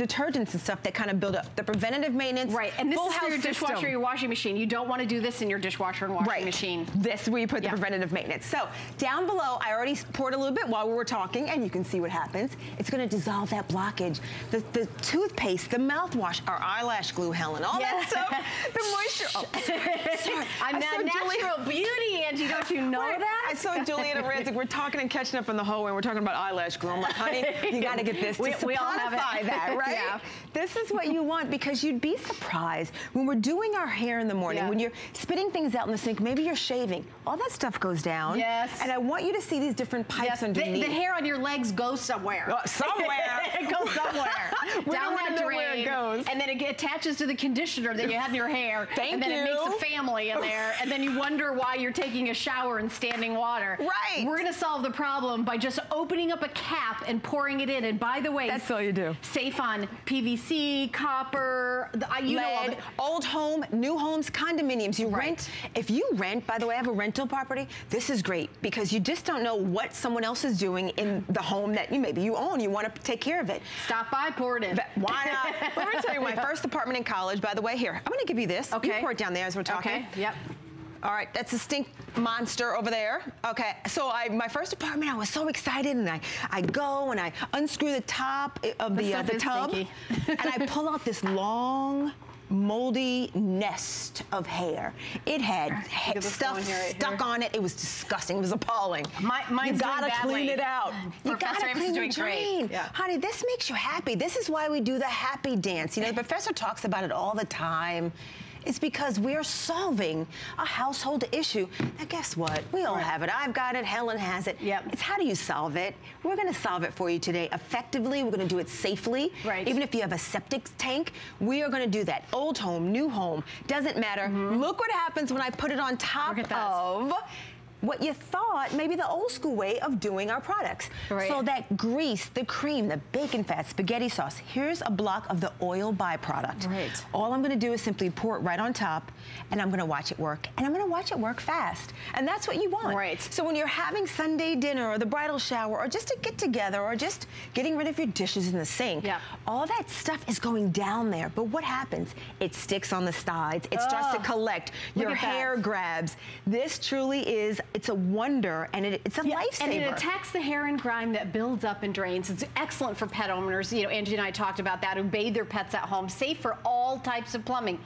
detergents and stuff that kind of build up. The preventative maintenance. And this is for your dishwasher, your washing machine. You don't want to do this in your dishwasher and washing machine. This we put the preventative maintenance. So down below, I already poured a little bit while we were talking, and you can see what happens. It's going to dissolve that blockage. The toothpaste, the mouthwash, our eyelash glue, Helen, all that stuff. The moisture. Sorry. I'm that natural beauty, Angie. Don't you know that? I saw Julian and Ranzik. We're talking and catching up in the hallway. And we're talking about eyelash glue. I'm like, honey, you got to get this. We all have it. That, right? This is what you want because you'd be surprised when we're doing our hair in the morning. When you're spitting things out in the sink, maybe you're shaving. All that stuff goes down. And I want you to see these different pipes underneath. The hair on your legs goes somewhere. It goes somewhere. Down that drain. It goes. And then it attaches to the conditioner that you have in your hair. And then it makes a family in there. And then you wonder why you're taking a shower in standing water. We're going to solve the problem by just opening up a cap and pouring it in. And by the way, that's all you do. Safe on PVC, copper, lead, old home, new homes, condominiums. You rent. If you rent, by the way, I have a rental property. This is great because you just don't know what someone else is doing in the home that you maybe you own. You want to take care of it. Stop by, pour it in. But why not? Well, I'm going to tell you my first apartment in college, by the way, here. I'm going to give you this. Okay. You pour it down there as we're talking. All right, that's a stink monster over there. Okay, so my first apartment, I was so excited, and I go and I unscrew the top of the tub, and I pull out this long, moldy nest of hair. It had stuff stuck on it. It was disgusting. It was appalling. You gotta clean it out. You gotta clean your drain. Honey, this makes you happy. This is why we do the happy dance. You know, the professor talks about it all the time. It's because we are solving a household issue. Now, guess what? We all have it. I've got it. Helen has it. It's how do you solve it? We're going to solve it for you today effectively. We're going to do it safely. Even if you have a septic tank, we are going to do that. Old home, new home, doesn't matter. Look what happens when I put it on top of what you thought maybe the old school way of doing our products. So that grease, the cream, the bacon fat, spaghetti sauce, here's a block of the oil byproduct. All I'm gonna do is simply pour it right on top, and I'm gonna watch it work, and I'm gonna watch it work fast. And that's what you want. So when you're having Sunday dinner or the bridal shower or just a get together or just getting rid of your dishes in the sink, all that stuff is going down there. But what happens? It sticks on the sides. It starts to collect. Your hair grabs. This truly is a wonder, and it's a lifesaver. And it attacks the hair and grime that builds up and drains. It's excellent for pet owners. You know, Angie and I talked about that, who bathe their pets at home. Safe for all types of plumbing.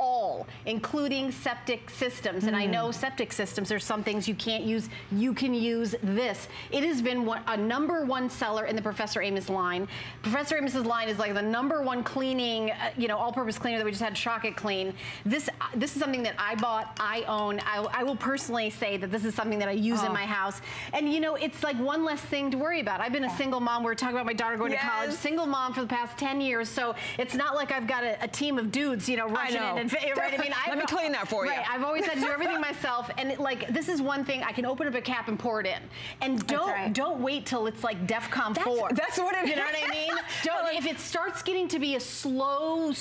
all, including septic systems. And I know septic systems, there's some things you can't use. You can use this. It has been a number one seller in the Professor Amos line. Professor Amos's line is like the number one cleaning, you know, all-purpose cleaner that we just had, Shock It Clean. This is something that I bought, I own. I will personally say that this is something that I use in my house. And you know, it's like one less thing to worry about. I've been a single mom. We were talking about my daughter going to college. Single mom for the past 10 years. So it's not like I've got a team of dudes, you know, rushing in. And, right? I mean, let me clean that for you. Right, I've always had to do everything myself. And it, like, this is one thing I can open up a cap and pour it in. And don't wait till it's like DEFCON 4. That's what it is. You know what I mean? Don't, if it starts getting to be a slow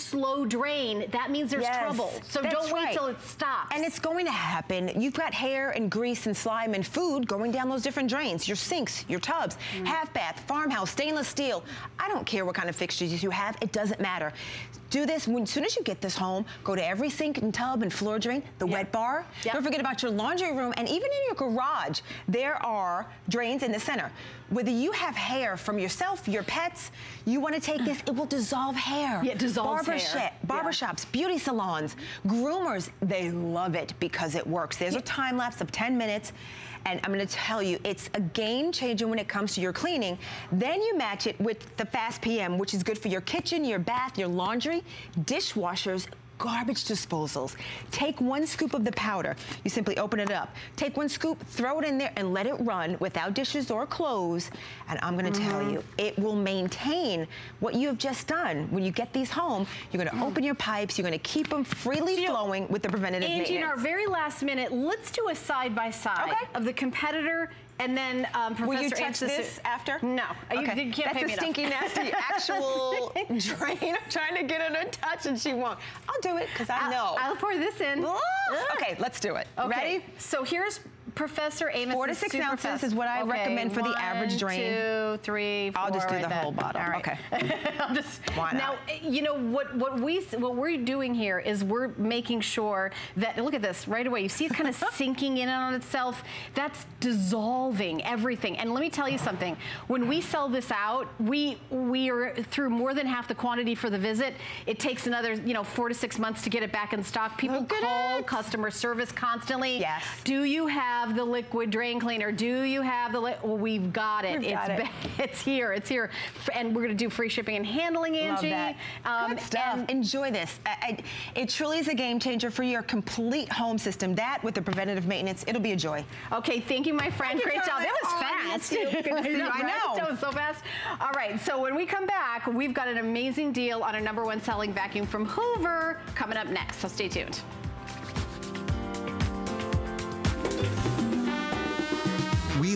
drain, that means there's trouble. So don't wait till it stops. And it's going to happen. You've got hair and grease and slime and food going down those different drains. Your sinks, your tubs, half bath, farmhouse, stainless steel. I don't care what kind of fixtures you have. It doesn't matter. Do this when, as soon as you get this home. Go to every sink and tub and floor drain, the wet bar. Don't forget about your laundry room, and even in your garage, there are drains in the center. Whether you have hair from yourself, your pets, you want to take this. It will dissolve hair. Yeah, it dissolves hair. Barbershops, beauty salons, groomers, they love it because it works. There's a time lapse of 10 minutes. And I'm going to tell you, it's a game changer when it comes to your cleaning. Then you match it with the Fast PM, which is good for your kitchen, your bath, your laundry, dishwashers, garbage disposals. Take one scoop of the powder. You simply open it up. Take one scoop, throw it in there, and let it run without dishes or clothes. And I'm going to tell you, it will maintain what you have just done. When you get these home, you're going to open your pipes. You're going to keep them freely flowing with the preventative maintenance. And in our very last minute, let's do a side-by-side of the competitor and then Professor Amos. Will you touch this after? No. Okay. You can't pay me enough. That's a stinky, nasty, actual drain. I'm trying to get her to touch and she won't. I'll do it because I know. I'll pour this in. Okay, let's do it. Okay. Ready? So here's Professor Amos. 4 to 6 ounces is what I recommend for the average drain. 1, 2, 3, 4. I'll just do the whole bottle. All right. Okay. I'm just, why not? Now, you know what we're doing here is we're making sure that, look at this right away. You see it kind of sinking in on itself. That's dissolving everything. And let me tell you something. When we sell this out, we are through more than half the quantity for the visit. It takes another 4 to 6 months to get it back in stock. People call customer service constantly. Yes. Do you have the liquid drain cleaner? Do you have the we've got it. It's here. It's here. And we're going to do free shipping and handling, Angie. Love that. Good stuff. Enjoy this. It truly is a game changer for your complete home system. That with the preventative maintenance, it'll be a joy. Okay, thank you, my friend. Great job. That was fast. Good to see you. I know. That was so fast. All right, so when we come back, we've got an amazing deal on our number one selling vacuum from Hoover coming up next, so stay tuned. We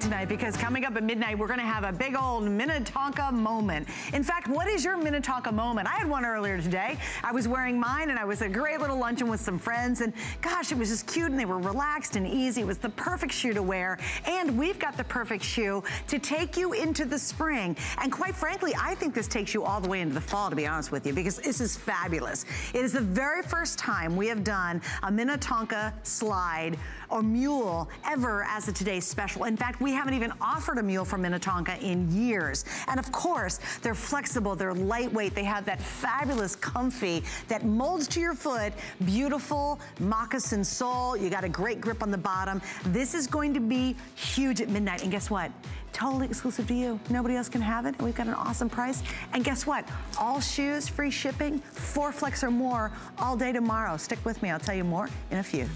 Tonight, because coming up at midnight, we're going to have a big old Minnetonka moment. In fact, what is your Minnetonka moment? I had one earlier today. I was wearing mine, and I was at a great little luncheon with some friends, and gosh, it was just cute, and they were relaxed and easy. It was the perfect shoe to wear, and we've got the perfect shoe to take you into the spring. And quite frankly, I think this takes you all the way into the fall, to be honest with you, because this is fabulous. It is the very first time we have done a Minnetonka slide or mule ever as a today's special. In fact, we haven't even offered a mule from Minnetonka in years. And of course, they're flexible, they're lightweight, they have that fabulous comfy that molds to your foot, beautiful moccasin sole, you got a great grip on the bottom. This is going to be huge at midnight, and guess what? Totally exclusive to you. Nobody else can have it, and we've got an awesome price. And guess what? All shoes, free shipping, 4 flex or more all day tomorrow. Stick with me, I'll tell you more in a few.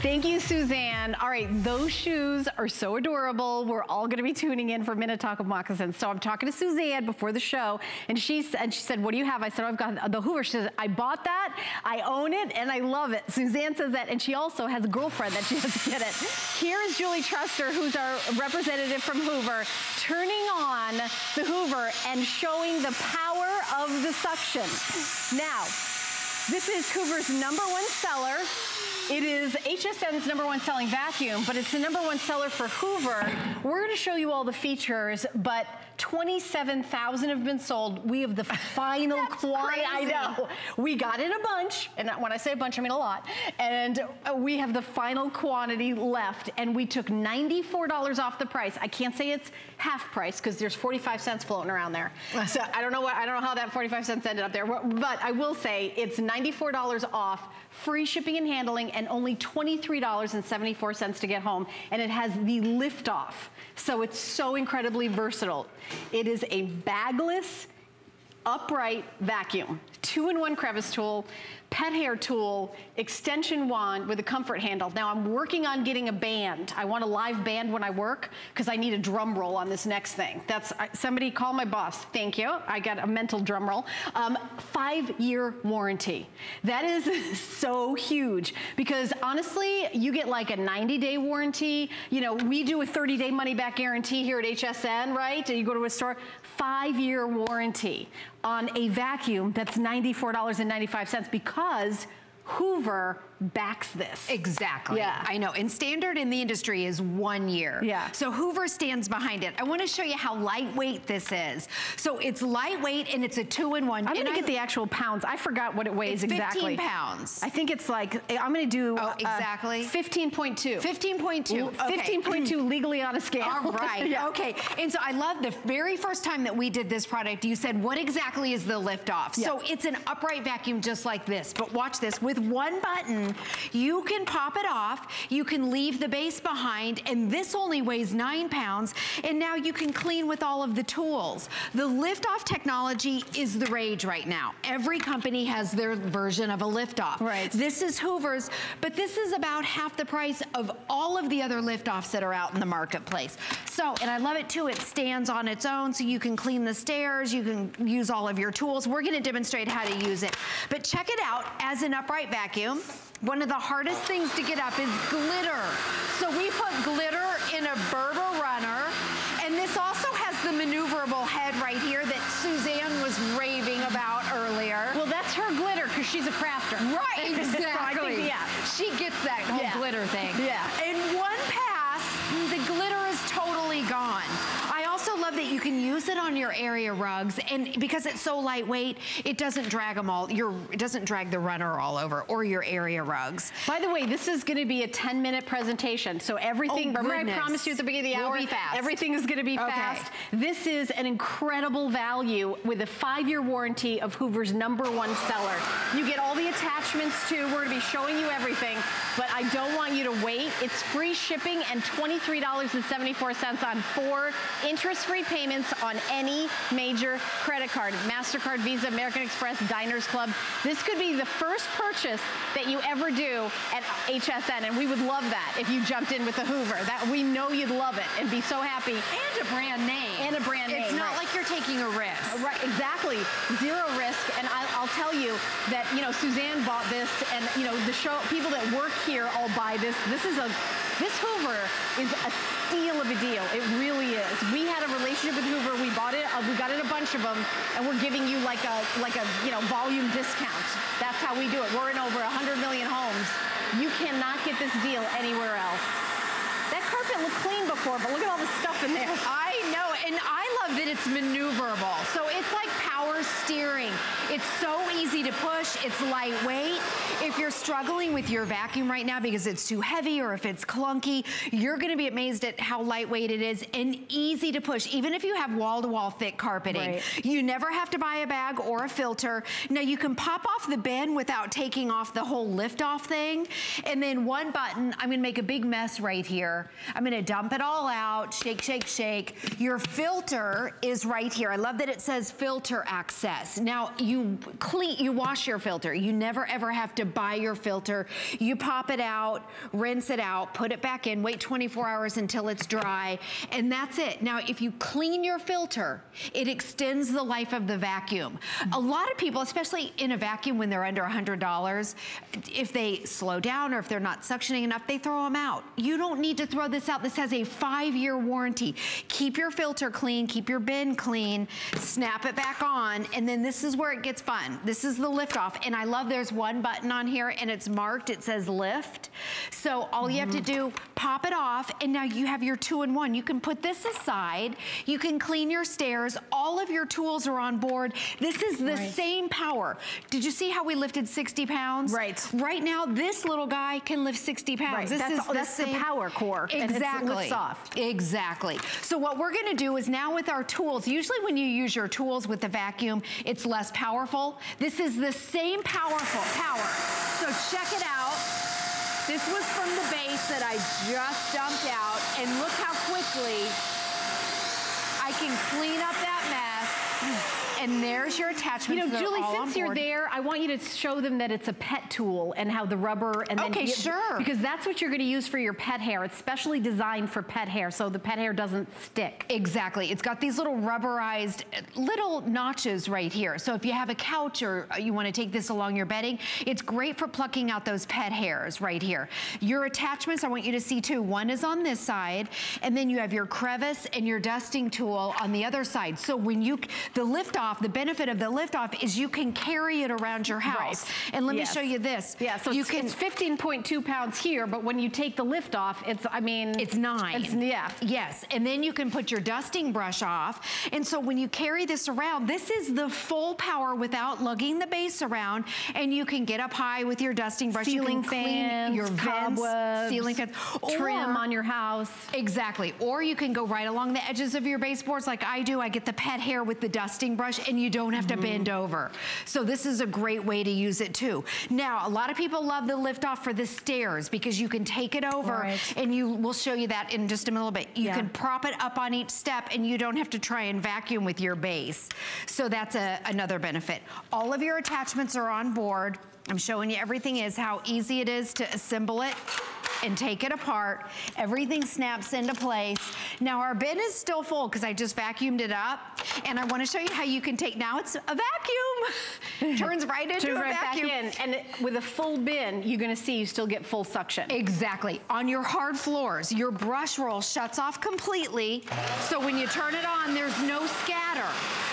Thank you, Suzanne. All right, those shoes are so adorable. We're all gonna be tuning in for Minnetonka moccasins. So I'm talking to Suzanne before the show, and she said, what do you have? I said, oh, I've got the Hoover. She says, I bought that, I own it, and I love it. Suzanne says that, and she also has a girlfriend that she has to get it. Here is Julie Truster, who's our representative from Hoover, turning on the Hoover and showing the power of the suction. Now, this is Hoover's #1 seller. It is HSN's #1 selling vacuum, but it's the #1 seller for Hoover. We're gonna show you all the features, but 27,000 have been sold. We have the final quantity. I know. We got in a bunch, and when I say a bunch, I mean a lot. And we have the final quantity left, and we took $94 off the price. I can't say it's half price because there's 45 cents floating around there. So I don't know how that 45 cents ended up there, but I will say it's $94 off, free shipping and handling, and only $23.74 to get home. And it has the lift off. So it's so incredibly versatile. It is a bagless, upright vacuum. 2-in-1 crevice tool, pet hair tool, extension wand with a comfort handle. Now I'm working on getting a band. I want a live band when I work because I need a drum roll on this next thing. That's, somebody call my boss. Thank you. I got a mental drum roll. 5-year warranty. That is so huge because honestly, you get like a 90-day warranty. You know, we do a 30-day money-back guarantee here at HSN, right? You go to a store, 5-year warranty on a vacuum that's $94.95 because Hoover backs this. Exactly. Yeah. I know. And standard in the industry is 1 year. Yeah. So Hoover stands behind it. I want to show you how lightweight this is. So it's lightweight and it's a 2-in-1. I'm going to get the actual pounds. I forgot what it weighs exactly. It's 15 pounds. I think it's like, I'm going to do 15.2. 15.2. 15.2 legally on a scale. All right. Yeah. Okay. And so I love the very first time that we did this product, you said, what exactly is the lift off? Yeah. So it's an upright vacuum just like this. But watch this. With one button, you can pop it off, you can leave the base behind, and this only weighs 9 pounds, and now you can clean with all of the tools. The lift-off technology is the rage right now. Every company has their version of a lift-off. Right. This is Hoover's, but this is about half the price of all of the other lift-offs that are out in the marketplace. So, and I love it too, it stands on its own, so you can clean the stairs, you can use all of your tools. We're gonna demonstrate how to use it. But check it out as an upright vacuum. One of the hardest things to get up is glitter. So we put glitter in a Berber runner, and this also has the maneuverable head right here that Suzanne was raving about earlier. Well, that's her glitter because she's a crafter. Right, exactly. So I think, yeah. She gets that whole glitter thing. Yeah. In one pass, the glitter is totally gone. That you can use it on your area rugs, and because it's so lightweight, it doesn't drag them all. It doesn't drag the runner all over or your area rugs. By the way, this is going to be a 10-minute presentation, so everything. Oh, remember, I promised you at the beginning of the hour, we'll be fast. Everything is going to be fast. This is an incredible value with a 5-year warranty of Hoover's #1 seller. You get all the attachments too. We're going to be showing you everything, but I don't want you to wait. It's free shipping and $23.74 on 4 interest-free payments on any major credit card. MasterCard, Visa, American Express, Diners Club. This could be the first purchase that you ever do at HSN, and we would love that if you jumped in with the Hoover. That we know you'd love it and be so happy. And a brand name. And a brand name. It's not like you're taking a risk. Right, exactly. Zero risk. And I'll tell you that, you know, Suzanne bought this, and you know, the show people that work here all buy this. This Hoover is a steal of a deal. It really is. We had a relationship with Hoover. We bought it. We got in a bunch of them, and we're giving you like a you know, volume discount. That's how we do it. We're in over 100 million homes. You cannot get this deal anywhere else. That carpet looked clean before, but look at all the stuff in there. I know, and I love that it's maneuverable. So it's like power steering. It's so easy to push. It's lightweight. If you're struggling with your vacuum right now because it's too heavy or if it's clunky, you're going to be amazed at how lightweight it is and easy to push. Even if you have wall-to-wall thick carpeting, you never have to buy a bag or a filter. Now, you can pop off the bin without taking off the whole lift-off thing. And then one button, I'm going to make a big mess right here. I'm going to dump it all out, shake, shake, shake. Your filter filter is right here. I love that it says filter access. Now, you wash your filter. You never ever have to buy your filter. You pop it out, rinse it out, put it back in, wait 24 hours until it's dry, and that's it. Now, if you clean your filter, it extends the life of the vacuum. A lot of people, especially in a vacuum when they're under $100, if they slow down or if they're not suctioning enough, they throw them out. You don't need to throw this out. This has a 5-year warranty. Keep your filter clean, keep your bin clean, snap it back on, and then this is where it gets fun. This is the lift off, and I love there's one button on here and it's marked, it says lift. So all you have to do, pop it off, and now you have your 2-in-1. You can put this aside, you can clean your stairs, all of your tools are on board. This is the same power. Did you see how we lifted 60 pounds? Right. Right now, this little guy can lift 60 pounds. Right. This that's the power core. Exactly. And it's soft. Exactly. So what we're gonna do is now with our tools, usually when you use your tools with the vacuum, it's less powerful. This is the same powerful power. So check it out. This was from the base that I just dumped out, and look how quickly I can clean up that mess. And there's your attachments. You know, Julie, since you're there, I want you to show them that it's a pet tool and how the rubber and then because that's what you're going to use for your pet hair. It's specially designed for pet hair, so the pet hair doesn't stick. Exactly. It's got these little rubberized little notches right here. So if you have a couch or you want to take this along your bedding, it's great for plucking out those pet hairs right here. Your attachments, I want you to see too. One is on this side, and then you have your crevice and your dusting tool on the other side. So when you the lift off. The benefit of the lift off is you can carry it around your house. Right. And let me show you this. Yeah, so you it's 15.2 pounds here, but when you take the lift off, it's, I mean... It's 9. It's, yeah. Yes, and then you can put your dusting brush off. And so when you carry this around, this is the full power without lugging the base around, and you can get up high with your dusting brush. Ceiling fans, your cobwebs, ceiling fans, trim on your house. Exactly. Or you can go right along the edges of your baseboards like I do. I get the pet hair with the dusting brush, and you don't have to bend over. So this is a great way to use it too. Now, a lot of people love the lift off for the stairs because you can take it over and you will show you that in just a little bit. You can prop it up on each step and you don't have to try and vacuum with your base. So that's another benefit. All of your attachments are on board. I'm showing you everything is how easy it is to assemble it and take it apart. Everything snaps into place. Now our bin is still full because I just vacuumed it up, and I want to show you how you can take, now it's a vacuum, turns right into a vacuum. Back in. And with a full bin, you're gonna see you still get full suction. Exactly, on your hard floors, your brush roll shuts off completely, so when you turn it on, there's no scatter.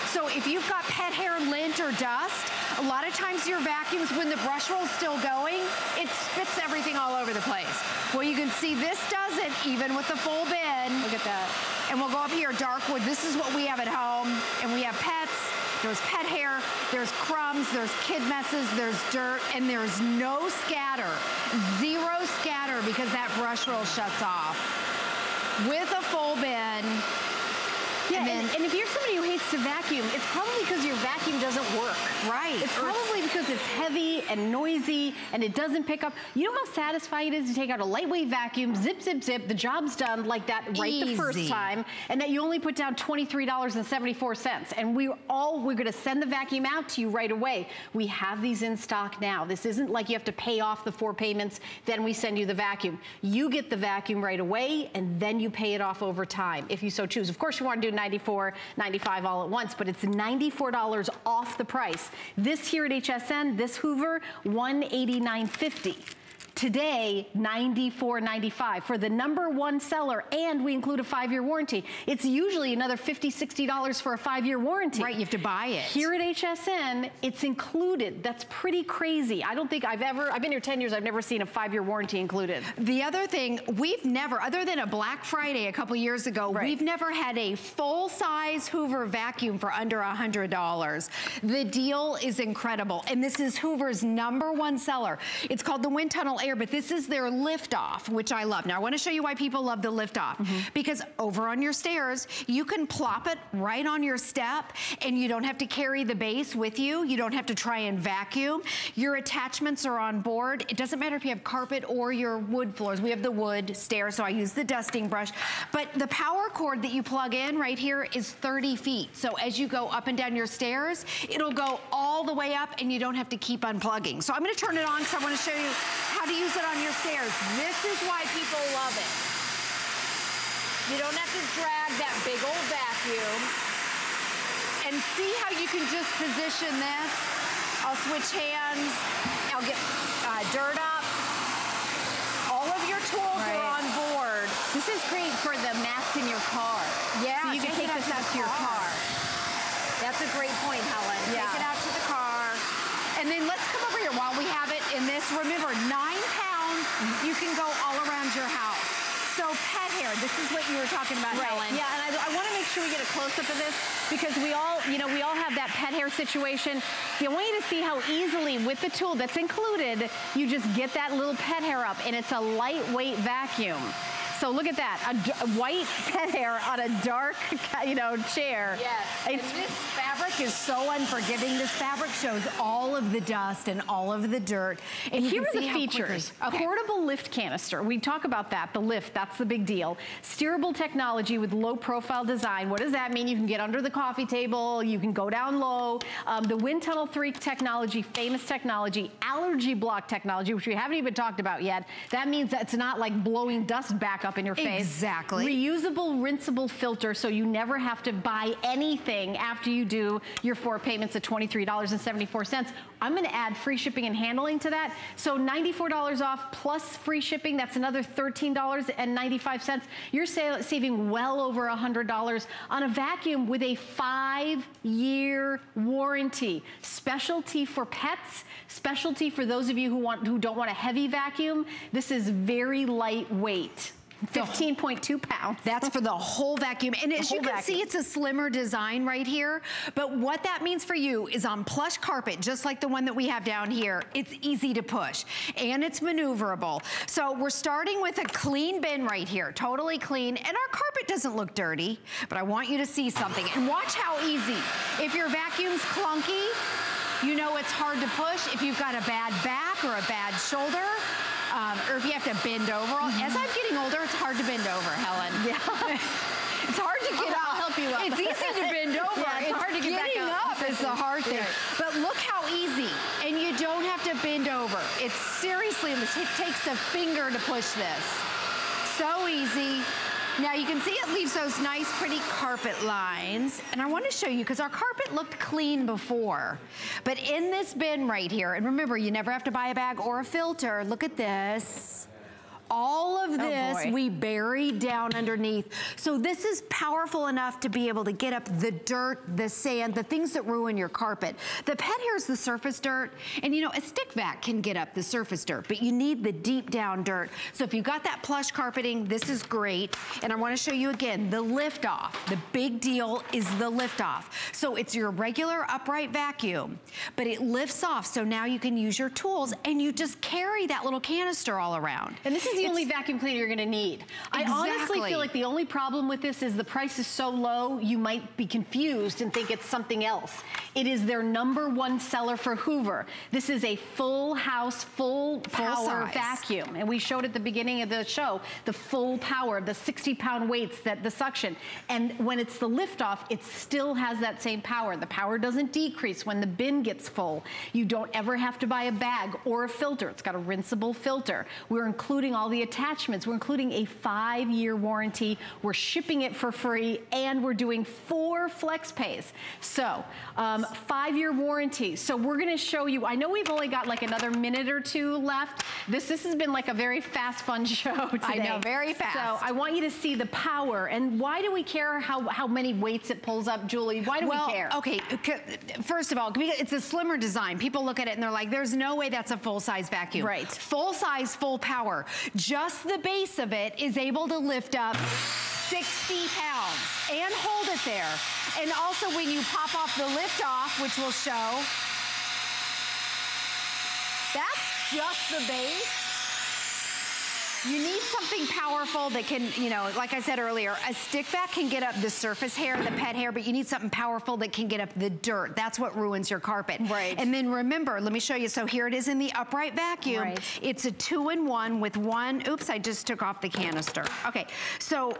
So if you've got pet hair, lint, or dust, a lot of times your vacuums, when the brush roll's still going, it spits everything all over the place. Well, you can see this doesn't, even with the full bin. Look at that. And we'll go up here, dark wood. This is what we have at home. And we have pets. There's pet hair. There's crumbs. There's kid messes. There's dirt. And there's no scatter. Zero scatter because that brush roll shuts off. With a full bin. Yeah, and if you're somebody who hates to vacuum, it's probably because your vacuum doesn't work. Right. It's probably because it's heavy and noisy and it doesn't pick up. You know how satisfying it is to take out a lightweight vacuum, zip, zip, zip, the job's done like that the first time, and that you only put down $23.74. And we're gonna send the vacuum out to you right away. We have these in stock now. This isn't like you have to pay off the 4 payments, then we send you the vacuum. You get the vacuum right away, and then you pay it off over time, if you so choose. Of course, you wanna do $94.95 all at once, but it's $94 off the price. This here at HSN, this Hoover, $189.50. Today, $94.95 for the #1 seller, and we include a 5-year warranty. It's usually another $50, $60 for a 5-year warranty. Right, you have to buy it. Here at HSN, it's included. That's pretty crazy. I don't think I've been here 10 years, I've never seen a 5-year warranty included. The other thing, we've never, other than a Black Friday a couple years ago, we've never had a full-size Hoover vacuum for under $100. The deal is incredible, and this is Hoover's #1 seller. It's called the Wind Tunnel Air here, but this is their lift off, which I love. Now I want to show you why people love the lift off, because over on your stairs, you can plop it right on your step and you don't have to carry the base with you. You don't have to try and vacuum. Your attachments are on board. It doesn't matter if you have carpet or your wood floors. We have the wood stairs, so I use the dusting brush. But the power cord that you plug in right here is 30 feet. So as you go up and down your stairs, it'll go all the way up and you don't have to keep unplugging. So I'm gonna turn it on because I wanna show you how to use it on your stairs. This is why people love it. You don't have to drag that big old vacuum. And see how you can just position this. I'll switch hands, I'll get dirt up. All of your tools are on board. This is great for the mats in your car. Yeah, so you can take this out to your car. That's a great point, Helen. Yeah. Take it out to the car. And then let's come over here while we have it in this. Remember, 9 pounds, you can go all around your house. So pet hair, this is what you were talking about, Helen. Yeah, and I want to make sure we get a close-up of this because we all, you know, we all have that pet hair situation. I want you to see how easily, with the tool that's included, you just get that little pet hair up, and it's a lightweight vacuum. So look at that, a white pet hair on a dark, you know, chair. Yes, and this fabric is so unforgiving. This fabric shows all of the dust and all of the dirt. And here are the features. Okay. A portable lift canister. We talk about that, the lift, that's the big deal. Steerable technology with low profile design. What does that mean? You can get under the coffee table, you can go down low. The Wind Tunnel 3 technology, famous technology, allergy block technology, which we haven't even talked about yet. That means that it's not like blowing dust back up in your face. Exactly. Reusable, rinsable filter, so you never have to buy anything after you do your 4 payments at $23.74. I'm gonna add free shipping and handling to that. So $94 off plus free shipping, that's another $13.95. You're saving well over $100 on a vacuum with a 5-year warranty. Specialty for pets, specialty for those of you who don't want a heavy vacuum. This is very lightweight. 15.2 pounds. That's for the whole vacuum. And as you can see, it's a slimmer design right here. But what that means for you is on plush carpet, just like the one that we have down here, it's easy to push and it's maneuverable. So we're starting with a clean bin right here, totally clean. And our carpet doesn't look dirty, but I want you to see something. And watch how easy. If your vacuum's clunky, you know it's hard to push. If you've got a bad back or a bad shoulder, or if you have to bend over. As I'm getting older, it's hard to bend over, Helen. Yeah. It's hard to get up. I'll help you up. It's easy to bend over. Yeah, it's hard to get back up. Getting up is the hard thing. But look how easy. And you don't have to bend over. It's seriously, it takes a finger to push this. So easy. Now you can see it leaves those nice, pretty carpet lines. And I want to show you, because our carpet looked clean before. But in this bin right here, and remember, you never have to buy a bag or a filter. Look at this. All of this we buried down underneath. So this is powerful enough to be able to get up the dirt, the sand, the things that ruin your carpet. The pet hair is the surface dirt. And you know, a stick vac can get up the surface dirt, but you need the deep down dirt. So if you've got that plush carpeting, this is great. And I wanna show you again, the lift off. The big deal is the lift off. So it's your regular upright vacuum, but it lifts off. So now you can use your tools and you just carry that little canister all around. And this is the only vacuum cleaner you're gonna need. Exactly. I honestly feel like the only problem with this is the price is so low, you might be confused and think it's something else. It is their #1 seller for Hoover. This is a full house, full power vacuum. And we showed at the beginning of the show, the full power, the 60-pound weights, that the suction. And when it's the lift off, it still has that same power. The power doesn't decrease when the bin gets full. You don't ever have to buy a bag or a filter. It's got a rinsable filter. We're including all the attachments. We're including a 5-year warranty. We're shipping it for free and we're doing 4 flex pays. So 5-year warranty. So we're gonna show you, I know we've only got like another minute or two left. This has been like a very fast, fun show today. I know, very fast. So I want you to see the power and why do we care how many weights it pulls up, Julie? Why do we care? Okay, first of all, it's a slimmer design. People look at it and they're like, there's no way that's a full-size vacuum. Right. Full-size, full power. Just the base of it is able to lift up 60 pounds and hold it there. And also when you pop off the lift off, which we'll show, that's just the base. You need something powerful that can, you know, like I said earlier, a stick vac can get up the surface hair, the pet hair, but you need something powerful that can get up the dirt. That's what ruins your carpet. Right. And then remember, let me show you. So here it is in the upright vacuum. Right. It's a 2-in-1 with one, oops, I just took off the canister. Okay, so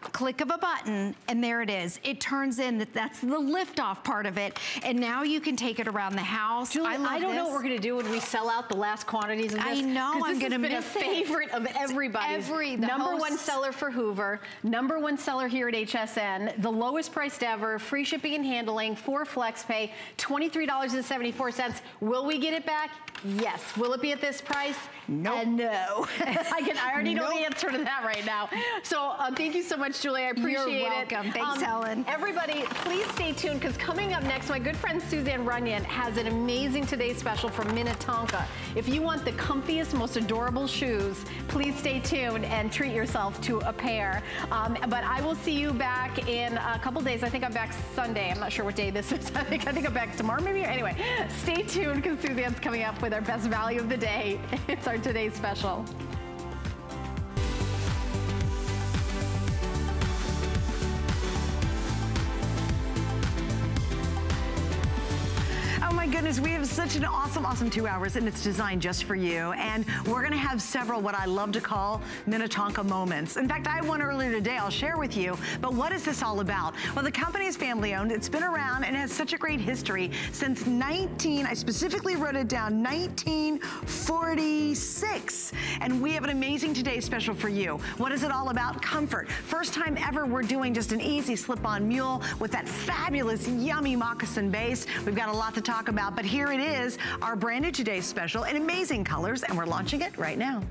click of a button and there it is. It turns in, that's the lift off part of it, and now you can take it around the house. Julie, I don't know what we're going to do when we sell out the last quantities of this. I know, I'm going to miss it. This has been a favorite of everybody's. Number one seller for Hoover, number one seller here at HSN, the lowest priced ever, free shipping and handling, 4 flex pay, $23.74. Will we get it back? Yes. Will it be at this price? Nope. No. I already know the answer to that right now. So thank you so much, Julie. I appreciate it. You're welcome. Thanks, Helen. Everybody, please stay tuned, because coming up next, my good friend Suzanne Runyon has an amazing Today Special from Minnetonka. If you want the comfiest, most adorable shoes, please stay tuned and treat yourself to a pair. But I will see you back in a couple days. I think I'm back Sunday. I'm not sure what day this is. I think I'm back tomorrow, maybe. Anyway, stay tuned, because Suzanne's coming up with our best value of the day. It's our Today Special. Oh my goodness, we have such an awesome 2 hours, and it's designed just for you. And we're gonna have several what I love to call Minnetonka moments. In fact, I had one earlier today I'll share with you, but what is this all about? Well, the company is family owned. It's been around and has such a great history since I specifically wrote it down, 1946. And we have an amazing Today Special for you. What is it all about? Comfort. First time ever we're doing just an easy slip-on mule with that fabulous, yummy moccasin base. We've got a lot to talk about, but here it is, our brand new Today Special in amazing colors, and we're launching it right now.